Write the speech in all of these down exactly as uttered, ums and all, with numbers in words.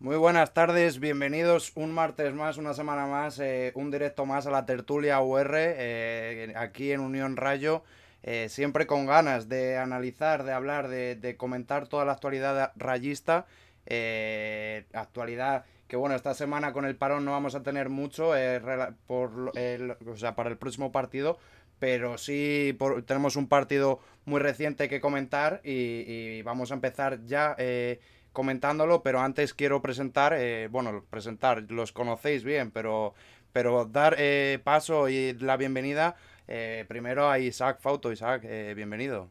Muy buenas tardes, bienvenidos un martes más, una semana más, eh, un directo más a la tertulia U R, eh, aquí en Unión Rayo, eh, siempre con ganas de analizar, de hablar, de, de comentar toda la actualidad rayista, eh, actualidad que bueno, esta semana con el parón no vamos a tener mucho eh, por el, o sea, para el próximo partido, pero sí por, tenemos un partido muy reciente que comentar y, y vamos a empezar ya... Eh, comentándolo, pero antes quiero presentar, eh, bueno, presentar, los conocéis bien, pero, pero dar eh, paso y la bienvenida eh, primero a Isaac Fouto. Isaac, eh, bienvenido.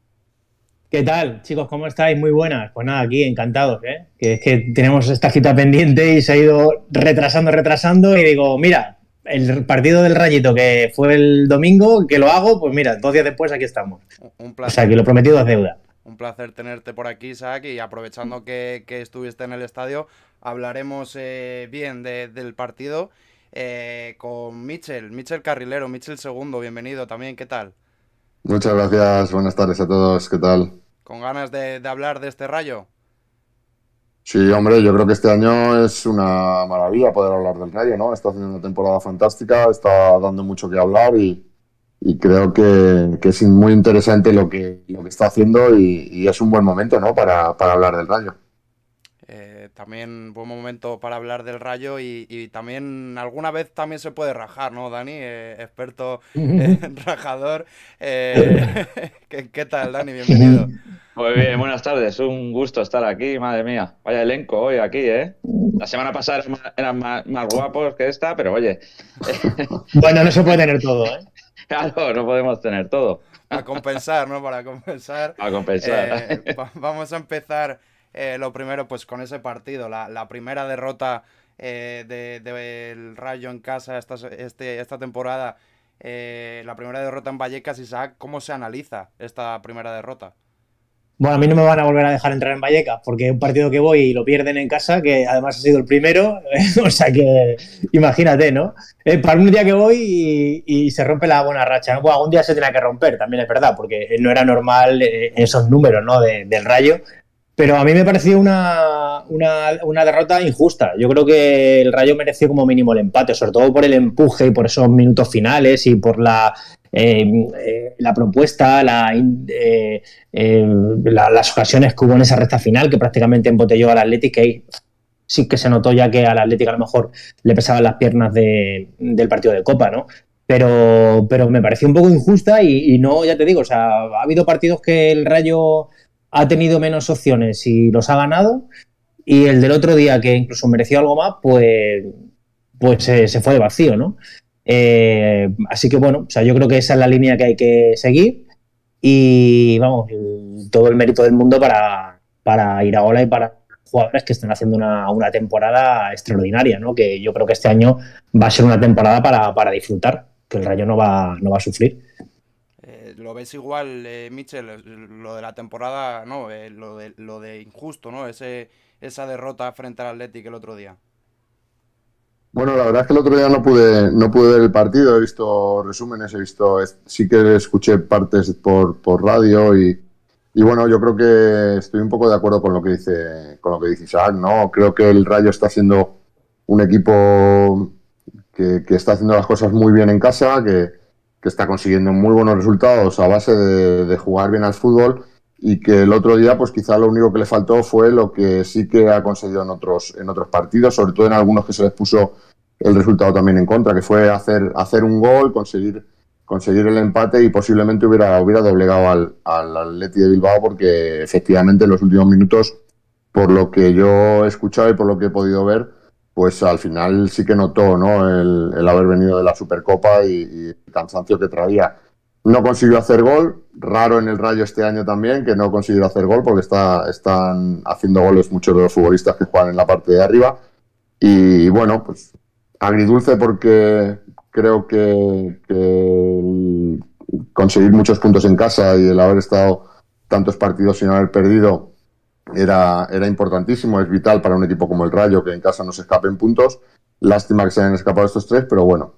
¿Qué tal, chicos? ¿Cómo estáis? Muy buenas. Pues nada, aquí encantados, ¿eh? Que es que tenemos esta cita pendiente y se ha ido retrasando, retrasando y digo, mira, el partido del Rayito que fue el domingo, que lo hago, pues mira, dos días después aquí estamos. Un placer. O sea, que lo prometido es deuda. Un placer tenerte por aquí, Isaac, y aprovechando que, que estuviste en el estadio, hablaremos eh, bien de, del partido eh, con Michel, Michel Carrilero, Michel segundo, bienvenido también, ¿qué tal? Muchas gracias, buenas tardes a todos, ¿qué tal? ¿Con ganas de, de hablar de este Rayo? Sí, hombre, yo creo que este año es una maravilla poder hablar del Rayo, ¿no? Está haciendo una temporada fantástica, está dando mucho que hablar y... Y creo que, que es muy interesante lo que, lo que está haciendo y, y es un buen momento, ¿no? para, para hablar del Rayo. Eh, también buen momento para hablar del Rayo y, y también alguna vez también se puede rajar, ¿no, Dani? Eh, experto eh, rajador. Eh, ¿qué, ¿Qué tal, Dani? Bienvenido. Muy bien, buenas tardes. Un gusto estar aquí, madre mía. Vaya elenco hoy aquí, ¿eh? La semana pasada eran más, más guapos que esta, pero oye. Bueno, no se puede tener todo, ¿eh? Claro, no podemos tener todo. Para compensar, ¿no? Para compensar. Para compensar. Eh, va vamos a empezar eh, lo primero pues con ese partido. La, la primera derrota eh, del de, de Rayo en casa esta, este, esta temporada. Eh, la primera derrota en Vallecas. Isaac, ¿cómo se analiza esta primera derrota? Bueno, a mí no me van a volver a dejar entrar en Vallecas, porque es un partido que voy y lo pierden en casa, que además ha sido el primero, o sea que imagínate, ¿no? Eh, para un día que voy y, y se rompe la buena racha, ¿no? Bueno, un día se tenía que romper, también es verdad, porque no era normal eh, esos números, ¿no? De, del Rayo, pero a mí me pareció una, una, una derrota injusta. Yo creo que el Rayo mereció como mínimo el empate, sobre todo por el empuje y por esos minutos finales y por la... Eh, eh, la propuesta, la, eh, eh, la, las ocasiones que hubo en esa recta final que prácticamente embotelló al Athletic, que ahí sí que se notó ya que al Athletic a lo mejor le pesaban las piernas de, del partido de Copa, ¿no? Pero, pero me pareció un poco injusta y, y no, ya te digo, o sea, ha habido partidos que el Rayo ha tenido menos opciones y los ha ganado y el del otro día que incluso mereció algo más, pues, pues eh, se fue de vacío, ¿no? Eh, así que bueno, o sea, yo creo que esa es la línea que hay que seguir y vamos, todo el mérito del mundo para, para Iraola y para jugadores que están haciendo una, una temporada extraordinaria, ¿no? Que yo creo que este año va a ser una temporada para, para disfrutar, que el Rayo no va, no va a sufrir. Eh, ¿Lo ves igual, eh, Michel? Lo de la temporada, no, eh, lo, de, lo de injusto, ¿no? Ese, esa derrota frente al Athletic el otro día. Bueno, la verdad es que el otro día no pude no pude ver el partido, he visto resúmenes, he visto sí que escuché partes por, por radio y, y bueno, yo creo que estoy un poco de acuerdo con lo que dice con lo que dice Isaac, ¿no? Creo que el Rayo está siendo un equipo que, que está haciendo las cosas muy bien en casa, que, que está consiguiendo muy buenos resultados a base de, de jugar bien al fútbol y que el otro día pues quizá lo único que le faltó fue lo que sí que ha conseguido en otros en otros partidos, sobre todo en algunos que se les puso el resultado también en contra, que fue hacer hacer un gol, conseguir conseguir el empate y posiblemente hubiera hubiera doblegado al, al Athletic de Bilbao, porque efectivamente en los últimos minutos, por lo que yo he escuchado y por lo que he podido ver, pues al final sí que notó, ¿no? el, el haber venido de la Supercopa y, y el cansancio que traía. No consiguió hacer gol, raro en el Rayo este año también, que no consiguió hacer gol porque está, están haciendo goles muchos de los futbolistas que juegan en la parte de arriba. Y bueno, pues agridulce porque creo que, que conseguir muchos puntos en casa y el haber estado tantos partidos sin haber perdido era, era importantísimo, es vital para un equipo como el Rayo que en casa no se escapen puntos. Lástima que se hayan escapado estos tres, pero bueno,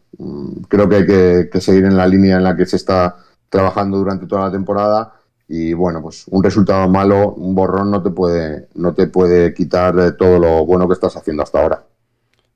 creo que hay que, que seguir en la línea en la que se está trabajando durante toda la temporada y bueno, pues un resultado malo, un borrón, no te puede, no te puede quitar todo lo bueno que estás haciendo hasta ahora.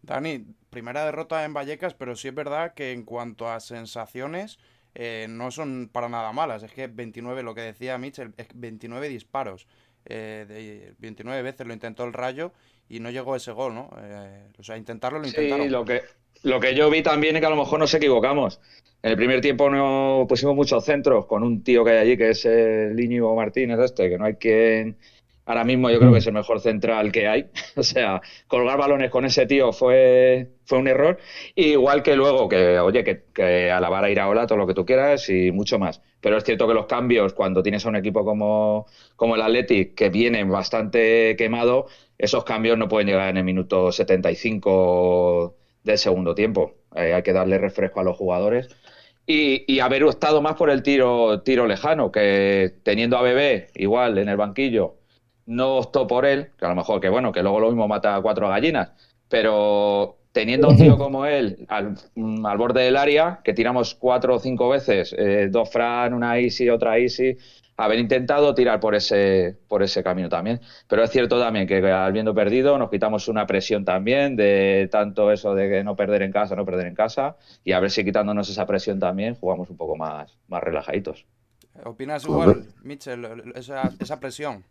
Dani, primera derrota en Vallecas, pero sí es verdad que en cuanto a sensaciones eh, no son para nada malas. Es que veintinueve, lo que decía Michel, es veintinueve disparos. Eh, de veintinueve veces lo intentó el Rayo y no llegó ese gol, ¿no? Eh, o sea, intentarlo lo intentaron. Sí, lo que, lo que yo vi también es que a lo mejor nos equivocamos. En el primer tiempo no pusimos muchos centros con un tío que hay allí, que es el Íñigo Martínez este, que no hay quien... Ahora mismo yo creo que es el mejor central que hay. O sea, colgar balones con ese tío fue, fue un error. Igual que luego, que oye, que, que alabar a Iraola, todo lo que tú quieras y mucho más. Pero es cierto que los cambios, cuando tienes a un equipo como, como el Athletic, que viene bastante quemado, esos cambios no pueden llegar en el minuto setenta y cinco del segundo tiempo. Eh, hay que darle refresco a los jugadores. Y, y haber optado más por el tiro, tiro lejano, que teniendo a Bebé igual en el banquillo, no optó por él, que a lo mejor que bueno, que luego lo mismo mata a cuatro gallinas, pero teniendo un tío como él al, al borde del área, que tiramos cuatro o cinco veces, eh, dos Fran, una Isi, otra Isi, haber intentado tirar por ese, por ese camino también. Pero es cierto también que habiendo perdido nos quitamos una presión también de tanto eso de que no perder en casa, no perder en casa, y a ver si quitándonos esa presión también jugamos un poco más, más relajaditos. ¿Opinas igual, Michel, esa, esa presión?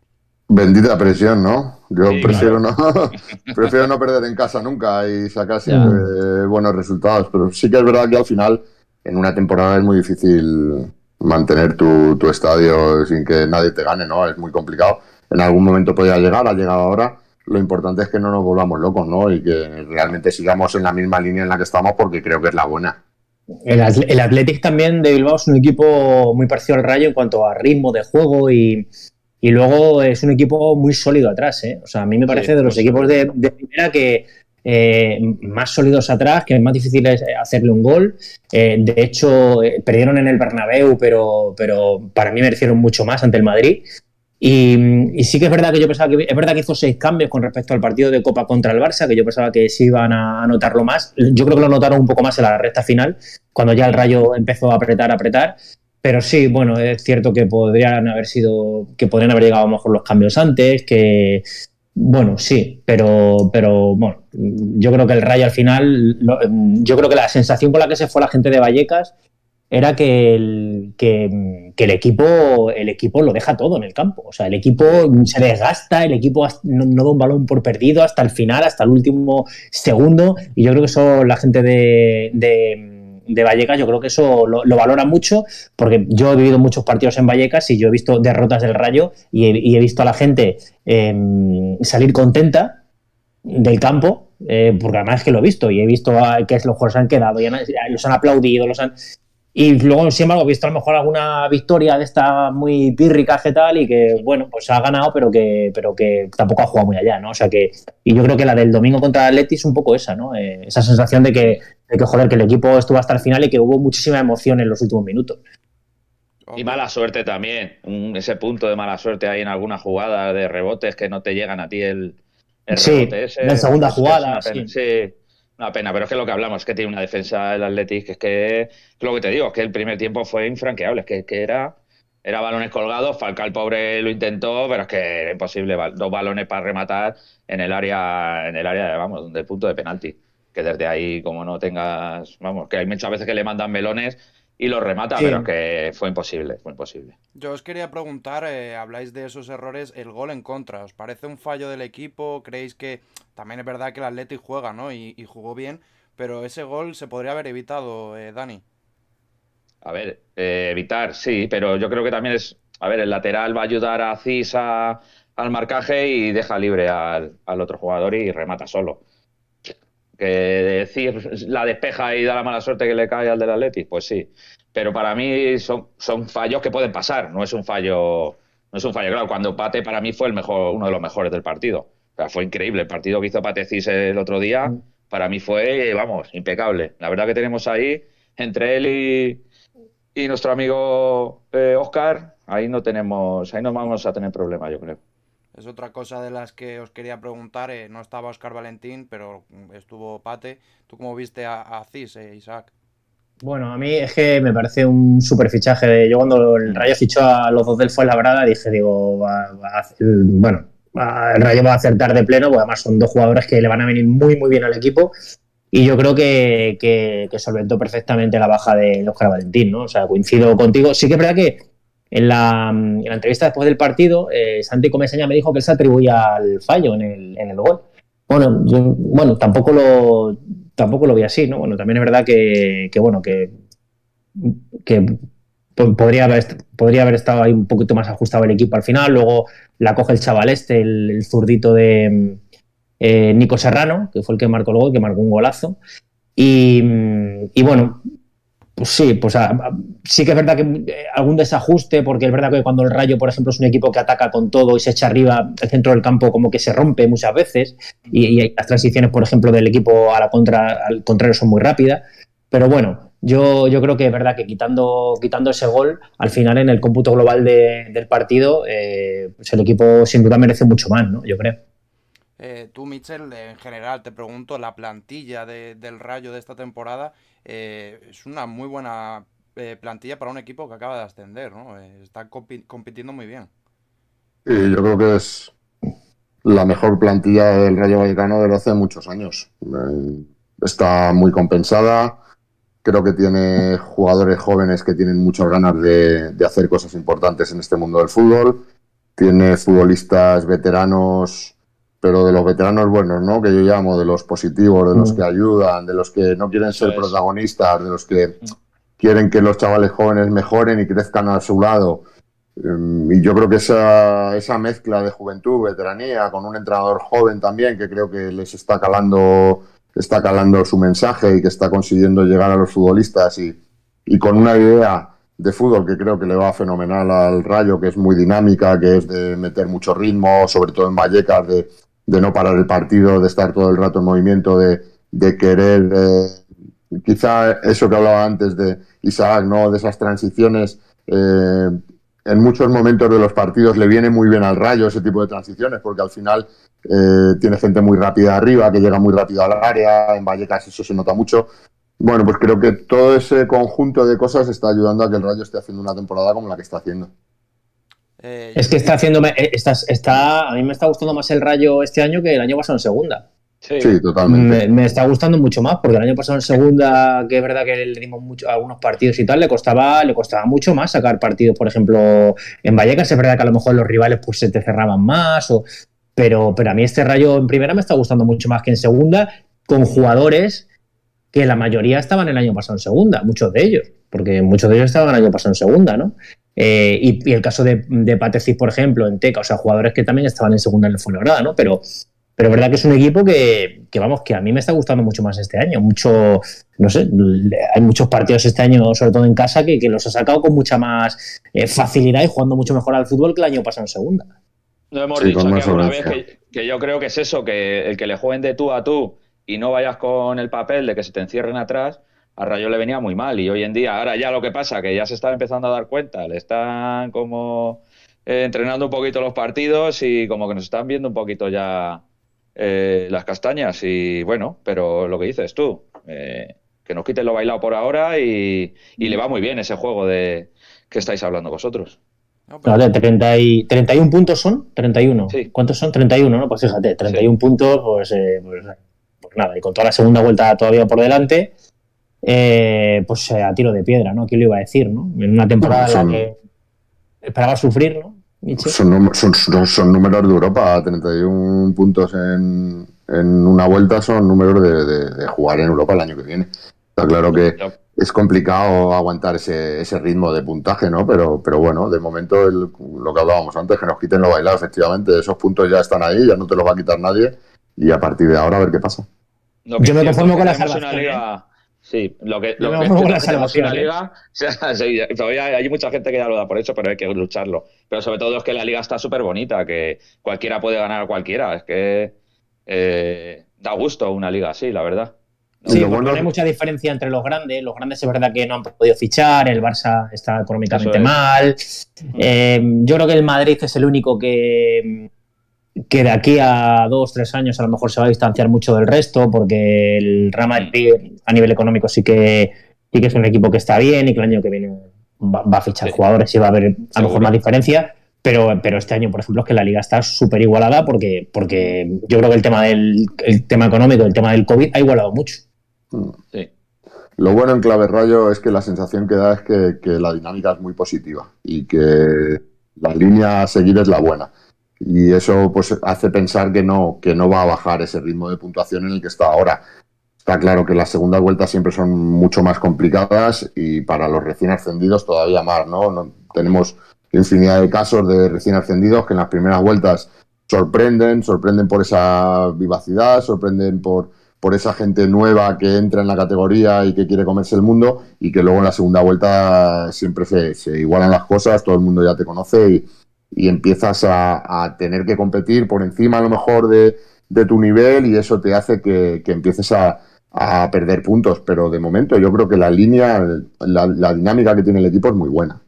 Bendita presión, ¿no? Yo sí, prefiero, claro. no, prefiero no perder en casa nunca y sacar siempre yeah. buenos resultados, pero sí que es verdad que al final en una temporada es muy difícil mantener tu, tu estadio sin que nadie te gane, ¿no? Es muy complicado. En algún momento podía llegar, ha llegado ahora. Lo importante es que no nos volvamos locos, ¿no? Y que realmente sigamos en la misma línea en la que estamos, porque creo que es la buena. El, el Athletic también de Bilbao es un equipo muy parecido al Rayo en cuanto a ritmo de juego y... Y luego es un equipo muy sólido atrás, ¿eh? O sea, a mí me parece de los equipos de, de primera que eh, más sólidos atrás, que es más difícil es hacerle un gol. Eh, de hecho, eh, perdieron en el Bernabéu, pero, pero para mí merecieron mucho más ante el Madrid. Y, y sí que es verdad que yo pensaba que... Es verdad que hizo seis cambios con respecto al partido de Copa contra el Barça, que yo pensaba que sí iban a anotarlo más. Yo creo que lo anotaron un poco más en la recta final, cuando ya el Rayo empezó a apretar, a apretar. Pero sí, bueno, es cierto que podrían haber sido, que podrían haber llegado a lo mejor los cambios antes, que bueno, sí, pero, pero bueno, yo creo que el Rayo al final, lo, yo creo que la sensación con la que se fue la gente de Vallecas era que el, que, que el equipo, el equipo lo deja todo en el campo, o sea, el equipo se desgasta, el equipo no, no da un balón por perdido hasta el final, hasta el último segundo, y yo creo que eso la gente de, de de Vallecas, yo creo que eso lo, lo valora mucho, porque yo he vivido muchos partidos en Vallecas y yo he visto derrotas del Rayo y he, y he visto a la gente eh, salir contenta del campo, eh, porque además es que lo he visto y he visto a, que los jugadores han quedado y han, los han aplaudido, los han... Y luego, sin embargo, he visto a lo mejor alguna victoria de esta muy pírrica que tal y que, bueno, pues ha ganado, pero que pero que tampoco ha jugado muy allá, ¿no? O sea que... Y yo creo que la del domingo contra el Atleti es un poco esa, ¿no? Eh, esa sensación de que, de que, joder, que el equipo estuvo hasta el final y que hubo muchísima emoción en los últimos minutos. Y mala suerte también. Un, ese punto de mala suerte hay en alguna jugada de rebotes que no te llegan a ti el, el rebote sí, ese. La segunda jugada, sí. sí. Una pena, pero es que lo que hablamos es que tiene una defensa el Athletic, que es que, lo que te digo, es que el primer tiempo fue infranqueable, es que, que era, era balones colgados, Falcao el pobre lo intentó, pero es que era imposible, dos balones para rematar en el área, en el área, vamos, del punto de penalti, que desde ahí, como no tengas, vamos, que hay muchas veces que le mandan melones y los remata, sí. pero es que fue imposible, fue imposible. Yo os quería preguntar, eh, habláis de esos errores, el gol en contra, ¿os parece un fallo del equipo? ¿Creéis que...? También es verdad que el Athletic juega, ¿no? Y, y jugó bien, pero ese gol se podría haber evitado, eh, Dani. A ver, eh, evitar, sí, pero yo creo que también es... A ver, el lateral va a ayudar a Ciss a, al marcaje y deja libre al, al otro jugador y remata solo. Que Ciss la despeja y da la mala suerte que le cae al del Athletic, pues sí. Pero para mí son, son fallos que pueden pasar, no es un fallo... No es un fallo, claro, cuando Pathé para mí fue el mejor, uno de los mejores del partido. O sea, fue increíble. El partido que hizo Pathé Ciss el otro día, para mí fue, vamos, impecable. La verdad que tenemos ahí, entre él y, y nuestro amigo eh, Óscar, ahí no tenemos, ahí no vamos a tener problemas, yo creo. Es otra cosa de las que os quería preguntar. Eh, no estaba Óscar Valentín, pero estuvo Pathé. ¿Tú cómo viste a, a Ciss, eh, Isaac? Bueno, a mí es que me parece un super fichaje. Yo cuando el Rayo fichó a los dos del Fuenlabrada dije, digo, va, va a hacer, bueno, el Rayo va a acertar de pleno, porque además son dos jugadores que le van a venir muy, muy bien al equipo. Y yo creo que, que, que solventó perfectamente la baja de Óscar Valentín, ¿no? O sea, coincido contigo. Sí que es verdad que en la, en la entrevista después del partido, eh, Santi Comesaña me dijo que él se atribuía al fallo en el, en el gol. Bueno, yo, bueno, tampoco lo... Tampoco lo vi así, ¿no? Bueno, también es verdad que, que bueno, que, que podría, haber, podría haber estado ahí un poquito más ajustado el equipo al final. Luego la coge el chaval este, el, el zurdito de eh, Nico Serrano, que fue el que marcó el gol, que marcó un golazo. Y, y bueno, pues sí, pues a, a, sí que es verdad que algún desajuste, porque es verdad que cuando el Rayo, por ejemplo, es un equipo que ataca con todo y se echa arriba, el centro del campo como que se rompe muchas veces y, y las transiciones, por ejemplo, del equipo a la contra, al contrario son muy rápidas. Pero bueno, yo, yo creo que es verdad que quitando, quitando ese gol, al final en el cómputo global de, del partido, eh, pues el equipo sin duda merece mucho más, ¿no? Yo creo. Eh, tú, Michel, en general te pregunto, la plantilla de, del Rayo de esta temporada... Eh, es una muy buena eh, plantilla para un equipo que acaba de ascender, ¿no? Eh, está compi compitiendo muy bien. Y yo creo que es la mejor plantilla del Rayo Vallecano desde hace muchos años. Eh, está muy compensada. Creo que tiene jugadores jóvenes que tienen muchas ganas de, de hacer cosas importantes en este mundo del fútbol. Tiene futbolistas veteranos, pero de los veteranos buenos, ¿no? Que yo llamo de los positivos, de los que ayudan, de los que no quieren ser protagonistas, de los que quieren que los chavales jóvenes mejoren y crezcan a su lado. Y yo creo que esa, esa mezcla de juventud, veteranía, con un entrenador joven también, que creo que les está calando, está calando su mensaje y que está consiguiendo llegar a los futbolistas, y, y con una idea de fútbol que creo que le va fenomenal al Rayo, que es muy dinámica, que es de meter mucho ritmo, sobre todo en Vallecas, de... de no parar el partido, de estar todo el rato en movimiento, de, de querer, eh, quizá eso que hablaba antes de Isaac, ¿no? De esas transiciones, eh, en muchos momentos de los partidos le viene muy bien al Rayo ese tipo de transiciones, porque al final eh, tiene gente muy rápida arriba, que llega muy rápido al área, en Vallecas eso se nota mucho. Bueno, pues creo que todo ese conjunto de cosas está ayudando a que el Rayo esté haciendo una temporada como la que está haciendo. Eh, es que está haciéndome, está, está, a mí me está gustando más el Rayo este año que el año pasado en segunda. Sí, sí, totalmente. Me, me está gustando mucho más, porque el año pasado en segunda, que es verdad que le dimos mucho, algunos partidos y tal, le costaba, le costaba mucho más sacar partidos, por ejemplo, en Vallecas. Es verdad que a lo mejor los rivales pues se te cerraban más, o, pero, pero a mí este Rayo en primera me está gustando mucho más que en segunda, con jugadores que la mayoría estaban el año pasado en segunda, muchos de ellos, porque muchos de ellos estaban el año pasado en segunda, ¿no? Eh, y, y el caso de, de Pathé Ciss, por ejemplo, en Teca, o sea, jugadores que también estaban en segunda en el Fuenlabrada, ¿no? Pero pero verdad que es un equipo que, que, vamos, que a mí me está gustando mucho más este año. Mucho, no sé, hay muchos partidos este año, sobre todo en casa, que, que los ha sacado con mucha más eh, facilidad y jugando mucho mejor al fútbol que el año pasado en segunda. No hemos sí, dicho que alguna vez que, que yo creo que es eso, que el que le jueguen de tú a tú y no vayas con el papel de que se te encierren atrás, a Rayo le venía muy mal. Y hoy en día, ahora ya lo que pasa, que ya se están empezando a dar cuenta, le están como eh, entrenando un poquito los partidos y como que nos están viendo un poquito ya eh, las castañas. Y bueno, pero lo que dices tú, eh, que nos quiten lo bailado por ahora y, y le va muy bien ese juego de que estáis hablando vosotros. No, pero... Vale, treinta y, ¿treinta y uno puntos son? ¿treinta y uno? Sí. ¿Cuántos son? treinta y uno, ¿no? Pues fíjate, treinta y uno sí. Puntos, pues, eh, pues, pues nada, y con toda la segunda vuelta todavía por delante... Eh, pues eh, a tiro de piedra, ¿no? ¿Quién lo iba a decir, no? En una temporada son, en la que esperaba sufrir, ¿no? Son, son, son, son números de Europa, treinta y uno puntos en, en una vuelta son números de, de, de jugar en Europa el año que viene. Está claro que es complicado aguantar ese, ese ritmo de puntaje, ¿no? Pero, pero bueno, de momento el, lo que hablábamos antes, que nos quiten lo bailado, efectivamente, esos puntos ya están ahí, ya no te los va a quitar nadie, y a partir de ahora a ver qué pasa. No, que yo me conformo con la salvación. Sí, lo que, lo que es que la liga, o sea, sí, todavía hay mucha gente que ya lo da por hecho, pero hay que lucharlo. Pero sobre todo es que la liga está súper bonita, que cualquiera puede ganar a cualquiera. Es que eh, da gusto una liga así, la verdad. Sí, porque bueno, no hay mucha diferencia entre los grandes. Los grandes es verdad que no han podido fichar, el Barça está económicamente es. mal. Eh, yo creo que el Madrid es el único que... que de aquí a dos, tres años a lo mejor se va a distanciar mucho del resto, porque el Real Madrid a nivel económico sí que sí que es un equipo que está bien y que el año que viene va, va a fichar sí. jugadores y va a haber a lo mejor más diferencia, pero, pero este año, por ejemplo, es que la liga está súper igualada porque, porque yo creo que el tema del el tema económico, el tema del COVID ha igualado mucho. Sí. Lo bueno en clave Rayo es que la sensación que da es que, que la dinámica es muy positiva y que la línea a seguir es la buena. Y eso pues hace pensar que no, que no va a bajar ese ritmo de puntuación en el que está ahora. Está claro que las segundas vueltas siempre son mucho más complicadas y para los recién ascendidos todavía más, ¿no? No tenemos infinidad de casos de recién ascendidos que en las primeras vueltas sorprenden, sorprenden por esa vivacidad, sorprenden por, por esa gente nueva que entra en la categoría y que quiere comerse el mundo y que luego en la segunda vuelta siempre se, se igualan las cosas, todo el mundo ya te conoce y, y empiezas a, a tener que competir por encima a lo mejor de, de tu nivel y eso te hace que, que empieces a, a perder puntos, pero de momento yo creo que la línea, la, la dinámica que tiene el equipo es muy buena.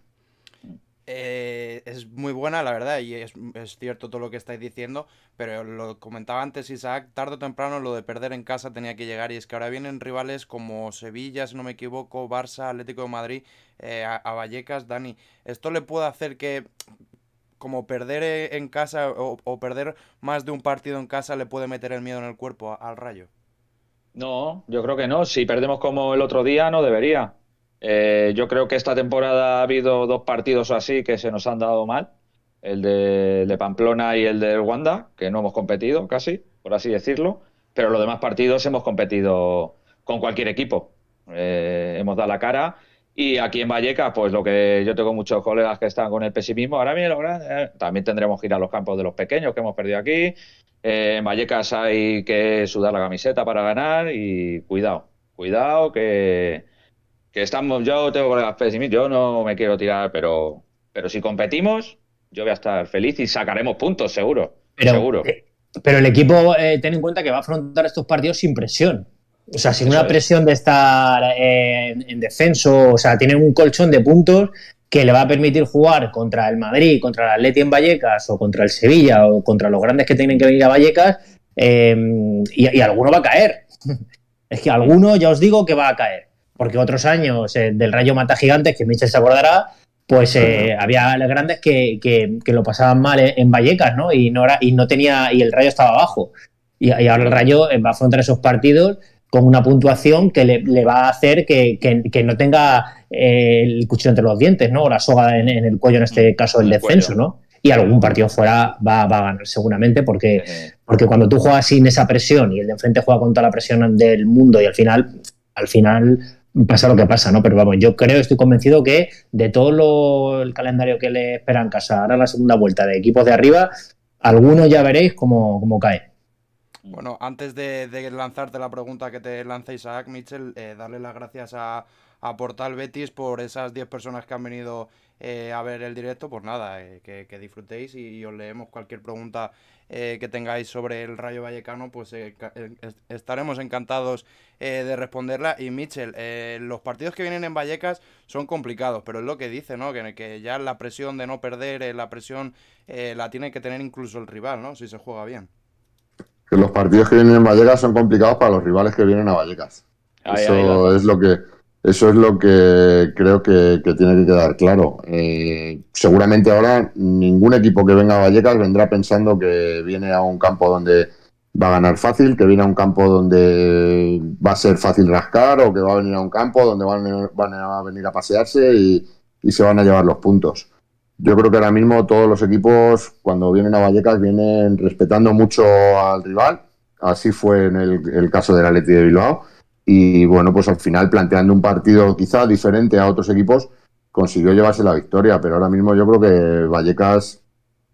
Eh, es muy buena, la verdad, y es, es cierto todo lo que estáis diciendo, pero lo comentaba antes Isaac, tarde o temprano lo de perder en casa tenía que llegar, y es que ahora vienen rivales como Sevilla, si no me equivoco, Barça, Atlético de Madrid, eh, a, a Vallecas, Dani, ¿esto le puede hacer que como perder en casa o, o perder más de un partido en casa le puede meter el miedo en el cuerpo a, al Rayo? No, yo creo que no, si perdemos como el otro día no debería. Eh, yo creo que esta temporada ha habido dos partidos o así que se nos han dado mal, el de, el de Pamplona y el de Wanda, que no hemos competido casi, por así decirlo, pero los demás partidos hemos competido con cualquier equipo, eh, hemos dado la cara, y aquí en Vallecas, pues lo que yo tengo muchos colegas que están con el pesimismo, ahora bien, eh, también tendremos que ir a los campos de los pequeños que hemos perdido aquí, eh, en Vallecas hay que sudar la camiseta para ganar y cuidado, cuidado que... Que estamos, yo tengo colegas pesimistas, yo no me quiero tirar, pero pero si competimos, yo voy a estar feliz y sacaremos puntos, seguro. Pero, seguro. Eh, pero el equipo, eh, ten en cuenta que va a afrontar estos partidos sin presión. O sea, sin Eso una es. presión de estar eh, en, en descenso. O sea, tienen un colchón de puntos que le va a permitir jugar contra el Madrid, contra el Atleti en Vallecas, o contra el Sevilla, o contra los grandes que tienen que venir a Vallecas, eh, y, y alguno va a caer. Es que alguno, ya os digo, que va a caer. Porque otros años eh, del Rayo mata gigantes, que Michel se acordará, pues eh, uh-huh. había grandes que, que, que lo pasaban mal en, en Vallecas, ¿no? Y no era, y no tenía, y el Rayo estaba abajo. Y, y ahora el Rayo va a afrontar esos partidos con una puntuación que le, le va a hacer que, que, que no tenga eh, el cuchillo entre los dientes, ¿no? O la soga en, en el cuello, en este caso del descenso, cuello. ¿No? Y algún partido fuera va, va a ganar seguramente, porque, uh-huh. porque cuando tú juegas sin esa presión y el de enfrente juega con toda la presión del mundo y al final, al final pasa lo que pasa, ¿no? Pero vamos, yo creo, estoy convencido que de todo lo, el calendario que le espera en casa, ahora la segunda vuelta de equipos de arriba, algunos ya veréis cómo, cómo cae. Bueno, antes de, de lanzarte la pregunta que te lanza Isaac, Michel, eh, darle las gracias a, a Portal Betis por esas diez personas que han venido eh, a ver el directo. Pues nada, eh, que, que disfrutéis y, y os leemos cualquier pregunta Eh, que tengáis sobre el Rayo Vallecano, pues eh, estaremos encantados eh, de responderla. Y Michel, eh, los partidos que vienen en Vallecas son complicados, pero es lo que dice, ¿no? Que, que ya la presión de no perder, eh, la presión eh, la tiene que tener incluso el rival, ¿no? Si se juega bien. Que los partidos que vienen en Vallecas son complicados para los rivales que vienen a Vallecas. Ahí, eso, ahí es lo que, eso es lo que creo que, que tiene que quedar claro. Eh, seguramente ahora ningún equipo que venga a Vallecas vendrá pensando que viene a un campo donde va a ganar fácil, que viene a un campo donde va a ser fácil rascar o que va a venir a un campo donde van, van a venir a pasearse y, y se van a llevar los puntos. Yo creo que ahora mismo todos los equipos cuando vienen a Vallecas vienen respetando mucho al rival. Así fue en el, el caso del Athletic de Bilbao. Y bueno, pues al final planteando un partido quizá diferente a otros equipos consiguió llevarse la victoria, pero ahora mismo yo creo que Vallecas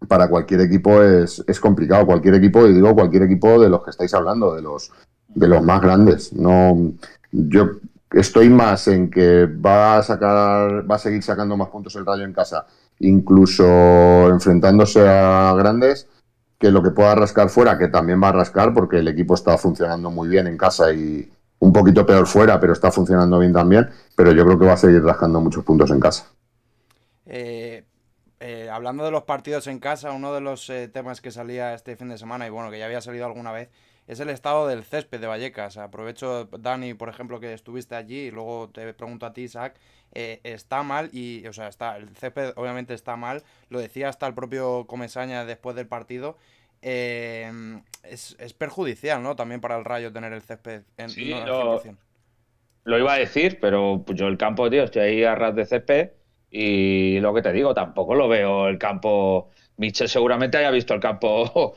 para cualquier equipo es, es complicado, cualquier equipo, y digo cualquier equipo de los que estáis hablando, de los de los más grandes. No, yo estoy más en que va a sacar, va a seguir sacando más puntos el Rayo en casa, incluso enfrentándose a grandes, que lo que pueda rascar fuera, que también va a rascar porque el equipo está funcionando muy bien en casa y un poquito peor fuera, pero está funcionando bien también, pero yo creo que va a seguir rascando muchos puntos en casa. Eh, eh, hablando de los partidos en casa, uno de los eh, temas que salía este fin de semana, y bueno, que ya había salido alguna vez, es el estado del césped de Vallecas. Aprovecho, Dani, por ejemplo, que estuviste allí, y luego te pregunto a ti, Isaac, eh, está mal, y, o sea, está, el césped obviamente está mal, lo decía hasta el propio Comesaña después del partido. Eh, es, es perjudicial, ¿no?, también para el Rayo tener el césped en, sí, no, lo, en cien por cien. Lo iba a decir, pero yo el campo, tío, estoy ahí a ras de césped y lo que te digo, tampoco lo veo el campo. Michel seguramente haya visto el campo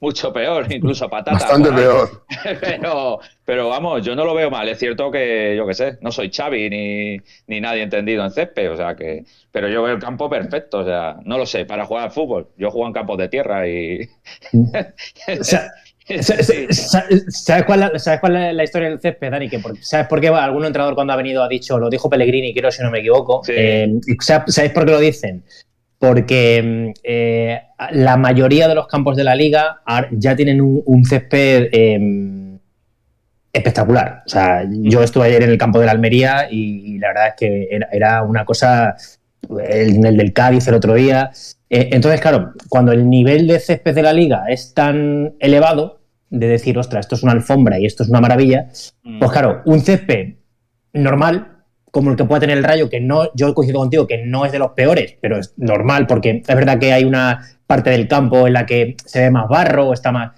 mucho peor, incluso patata. Bastante peor. Pero, pero vamos, yo no lo veo mal. Es cierto que, yo qué sé, no soy Xavi ni, ni nadie entendido en césped, o sea que... Pero yo veo el campo perfecto, o sea, no lo sé, para jugar al fútbol. Yo juego en campos de tierra y... o sea, ¿sabes cuál, la, ¿sabes cuál es la historia del césped, Dani? Que por, ¿sabes por qué algún entrenador cuando ha venido ha dicho, lo dijo Pellegrini, creo, si no me equivoco? Sí. Eh, ¿Sabéis por qué lo dicen? Porque eh, la mayoría de los campos de la liga ya tienen un, un césped eh, espectacular. O sea, yo estuve ayer en el campo de la Almería y, y la verdad es que era, era una cosa, en el del Cádiz el otro día. Eh, entonces, claro, cuando el nivel de césped de la liga es tan elevado, de decir, ostras, esto es una alfombra y esto es una maravilla, pues claro, un césped normal, como el que pueda tener el Rayo, que no, yo coincido contigo, que no es de los peores, pero es normal, porque es verdad que hay una parte del campo en la que se ve más barro, está más...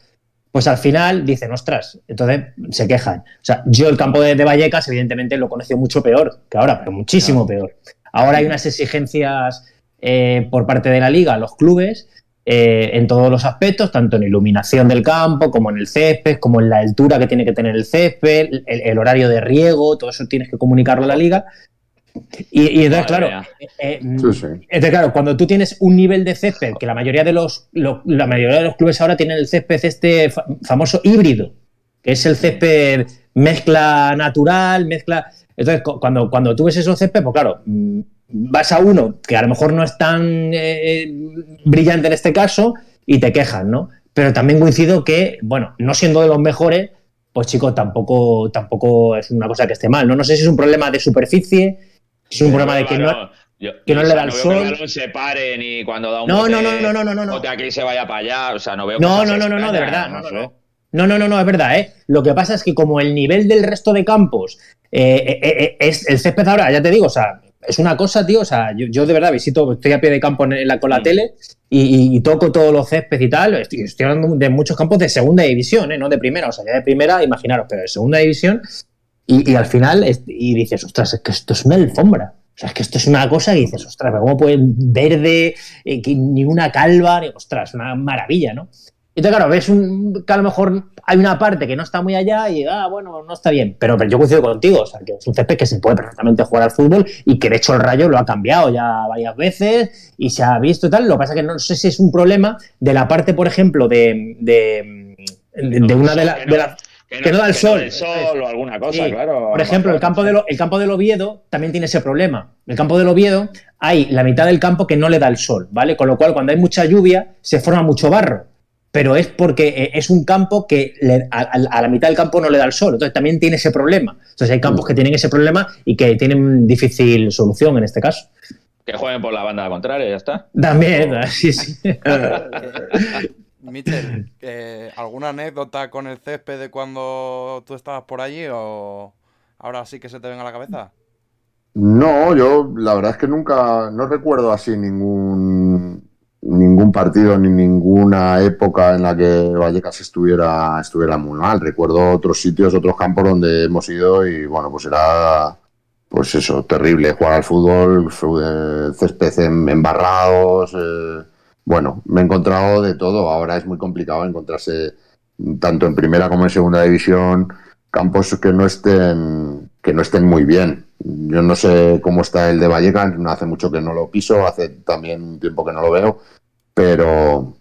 Pues al final dicen, ostras, entonces se quejan. O sea, yo el campo de, de Vallecas, evidentemente, lo conocí mucho peor que ahora, pero muchísimo peor. Ahora hay unas exigencias eh, por parte de la Liga a los clubes, eh, en todos los aspectos, tanto en iluminación del campo, como en el césped, como en la altura que tiene que tener el césped, el, el horario de riego, todo eso tienes que comunicarlo a la liga. Y, y entonces, claro, eh, sí, sí. entonces, claro, cuando tú tienes un nivel de césped, que la mayoría de los, lo, la mayoría de los clubes ahora tienen el césped este famoso híbrido, que es el césped mezcla natural, mezcla... Entonces, cuando, cuando tú ves esos césped, pues claro... vas a uno que a lo mejor no es tan eh, brillante en este caso y te quejan, ¿no? Pero también coincido que, bueno, no siendo de los mejores, pues chicos, tampoco tampoco es una cosa que esté mal, ¿no? No sé si es un problema de superficie, si es un problema de que no... Yo, que no, o sea, le da el no veo sol. Que se paren y cuando da un no, bote, no, no, no, no, no, no, no. aquí se vaya para allá, o sea, no veo... No, no, no, no, no, de verdad, no, no, no. No, no, no, no, es verdad, ¿eh? Lo que pasa es que como el nivel del resto de campos eh, eh, eh, es el césped ahora, ya te digo, o sea... Es una cosa, tío, o sea, yo, yo de verdad visito, estoy a pie de campo en la, con la sí. tele y, y, y toco todos los céspedes y tal. Estoy, estoy hablando de muchos campos de segunda división, ¿eh? No de primera, o sea, ya de primera, imaginaros, pero de segunda división. Y, y al final, es, y dices, ostras, es que esto es una alfombra. O sea, es que esto es una cosa que dices, ostras, ¿cómo puede verde, eh, que ni una calva? Ni, ostras, una maravilla, ¿no? Entonces, claro, ves un, que a lo mejor hay una parte que no está muy allá y, ah, bueno, no está bien. Pero, pero yo coincido contigo, o sea, que es un césped que se puede perfectamente jugar al fútbol y que, de hecho, el Rayo lo ha cambiado ya varias veces y se ha visto y tal. Lo que pasa es que no sé si es un problema de la parte, por ejemplo, de, de, de, de una de las... De la, Que no, que no da el que sol. No el sol o alguna cosa, sí. claro. Por ejemplo, el campo, de lo, el campo del Oviedo también tiene ese problema. El campo del Oviedo hay la mitad del campo que no le da el sol, ¿vale? Con lo cual, cuando hay mucha lluvia, se forma mucho barro. Pero es porque es un campo que le, a, a la mitad del campo no le da el sol. Entonces también tiene ese problema. Entonces hay campos que tienen ese problema y que tienen difícil solución en este caso. Que jueguen por la banda contraria, ya está. También, o... sí, sí. Michel, eh, ¿alguna anécdota con el césped de cuando tú estabas por allí o ahora sí que se te venga a la cabeza? No, yo la verdad es que nunca, no recuerdo así ningún ningún partido ni ninguna época en la que Vallecas estuviera, estuviera muy mal. Recuerdo otros sitios, otros campos donde hemos ido y bueno, pues era... Pues eso, terrible jugar al fútbol, eh, césped embarrados... Eh, Bueno, me he encontrado de todo. Ahora es muy complicado encontrarse tanto en primera como en segunda división campos que no estén que no estén muy bien. Yo no sé cómo está el de Vallecas, hace mucho que no lo piso, hace también un tiempo que no lo veo, pero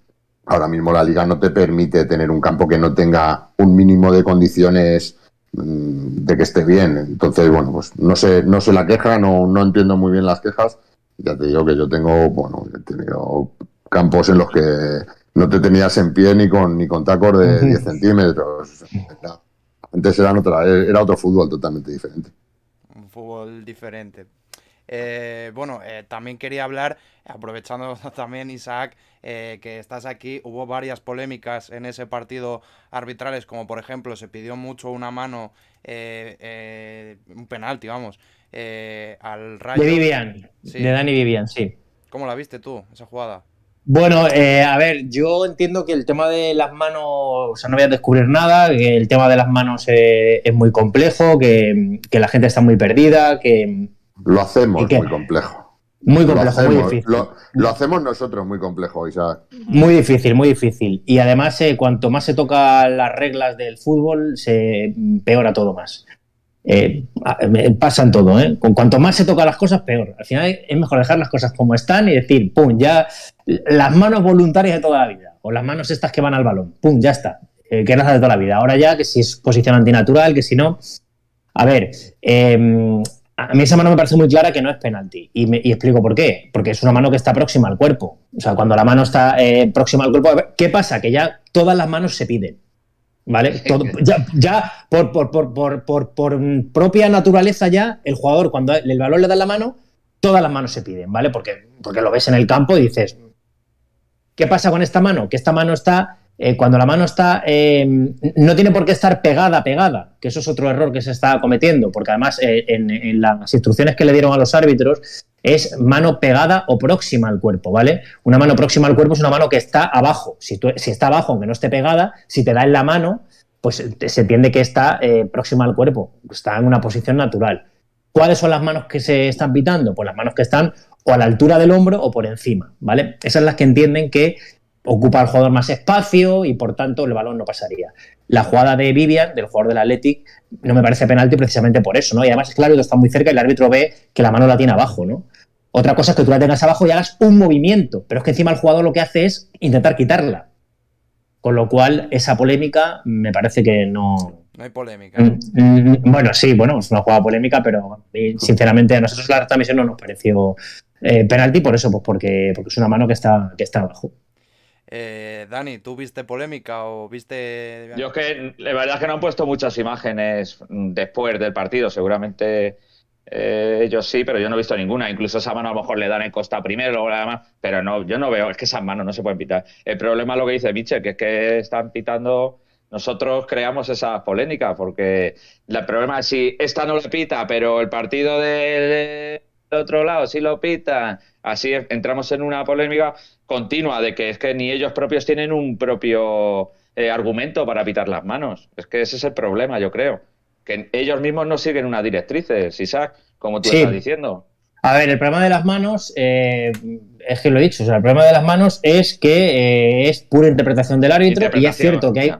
ahora mismo la liga no te permite tener un campo que no tenga un mínimo de condiciones de que esté bien. Entonces, bueno, pues no sé, no sé la queja, no, no entiendo muy bien las quejas. Ya te digo que yo tengo, bueno, he tenido campos en los que no te tenías en pie ni con ni con tacos de diez centímetros. Era, antes eran otra, era otro fútbol totalmente diferente. Un fútbol diferente. Eh, bueno, eh, también quería hablar, aprovechando también, Isaac, eh, que estás aquí, hubo varias polémicas en ese partido arbitrales, como por ejemplo se pidió mucho una mano, eh, eh, un penalti, vamos, eh, al Rayo. De Vivian, sí. De Dani Vivian, sí. ¿Cómo la viste tú, esa jugada? Bueno, eh, a ver, yo entiendo que el tema de las manos, o sea, no voy a descubrir nada, que el tema de las manos eh, es muy complejo, que, que la gente está muy perdida, que... Lo hacemos muy complejo. Muy complejo, lo hacemos, muy difícil. Lo, lo hacemos nosotros muy complejo, Isaac. Muy difícil, muy difícil. Y además, eh, cuanto más se tocan las reglas del fútbol, se empeora todo más. Eh, pasa en todo, ¿eh? Con cuanto más se tocan las cosas, peor. Al final es mejor dejar las cosas como están y decir, pum, ya... Las manos voluntarias de toda la vida, o las manos estas que van al balón, pum, ya está. Eh, que eran las de toda la vida. Ahora ya, que si es posición antinatural, que si no... A ver... Eh, A mí esa mano me parece muy clara que no es penalti y, me, y explico por qué, porque es una mano que está próxima al cuerpo, o sea, cuando la mano está eh, próxima al cuerpo, a ver, ¿qué pasa? Que ya todas las manos se piden, ¿vale? Todo, ya ya por, por, por, por, por, por propia naturaleza ya, el jugador cuando el balón le da la mano, todas las manos se piden, ¿vale? Porque, porque lo ves en el campo y dices, ¿qué pasa con esta mano? Que esta mano está... Eh, cuando la mano está, eh, no tiene por qué estar pegada, pegada, que eso es otro error que se está cometiendo, porque además eh, en, en las instrucciones que le dieron a los árbitros es mano pegada o próxima al cuerpo, ¿vale? Una mano próxima al cuerpo es una mano que está abajo, si, tú, si está abajo, aunque no esté pegada, si te da en la mano, pues se entiende que está eh, próxima al cuerpo, está en una posición natural. ¿Cuáles son las manos que se están pitando? Pues las manos que están o a la altura del hombro o por encima, ¿vale? Esas son las que entienden que ocupa el jugador más espacio y, por tanto, el balón no pasaría. La jugada de Vivian, del jugador del Athletic, no me parece penalti precisamente por eso, ¿no? Y además, claro, está muy cerca y el árbitro ve que la mano la tiene abajo, ¿no? Otra cosa es que tú la tengas abajo y hagas un movimiento, pero es que encima el jugador lo que hace es intentar quitarla. Con lo cual, esa polémica me parece que no... No hay polémica. ¿No? Mm, mm, bueno, sí, bueno, es una jugada polémica, pero sinceramente a nosotros la transmisión no nos pareció eh, penalti por eso, pues porque, porque es una mano que está, que está abajo. Eh, Dani, ¿tú viste polémica o viste...? Yo es que la verdad es que no han puesto muchas imágenes después del partido, seguramente eh, ellos sí, pero yo no he visto ninguna. Incluso esa mano a lo mejor le dan en costa primero, luego la demás, pero no, yo no veo, es que esas manos no se pueden pitar. El problema es lo que dice Michel, que es que están pitando... Nosotros creamos esas polémicas, porque el problema es si esta no la pita, pero el partido del otro lado sí lo pita... Así entramos en una polémica continua de que es que ni ellos propios tienen un propio eh, argumento para pitar las manos. Es que ese es el problema, yo creo. Que ellos mismos no siguen unas directrices, Isaac, como tú sí estás diciendo. A ver, el problema de las manos, eh, es que lo he dicho, o sea, el problema de las manos es que eh, es pura interpretación del árbitro interpretación, y es cierto que hay,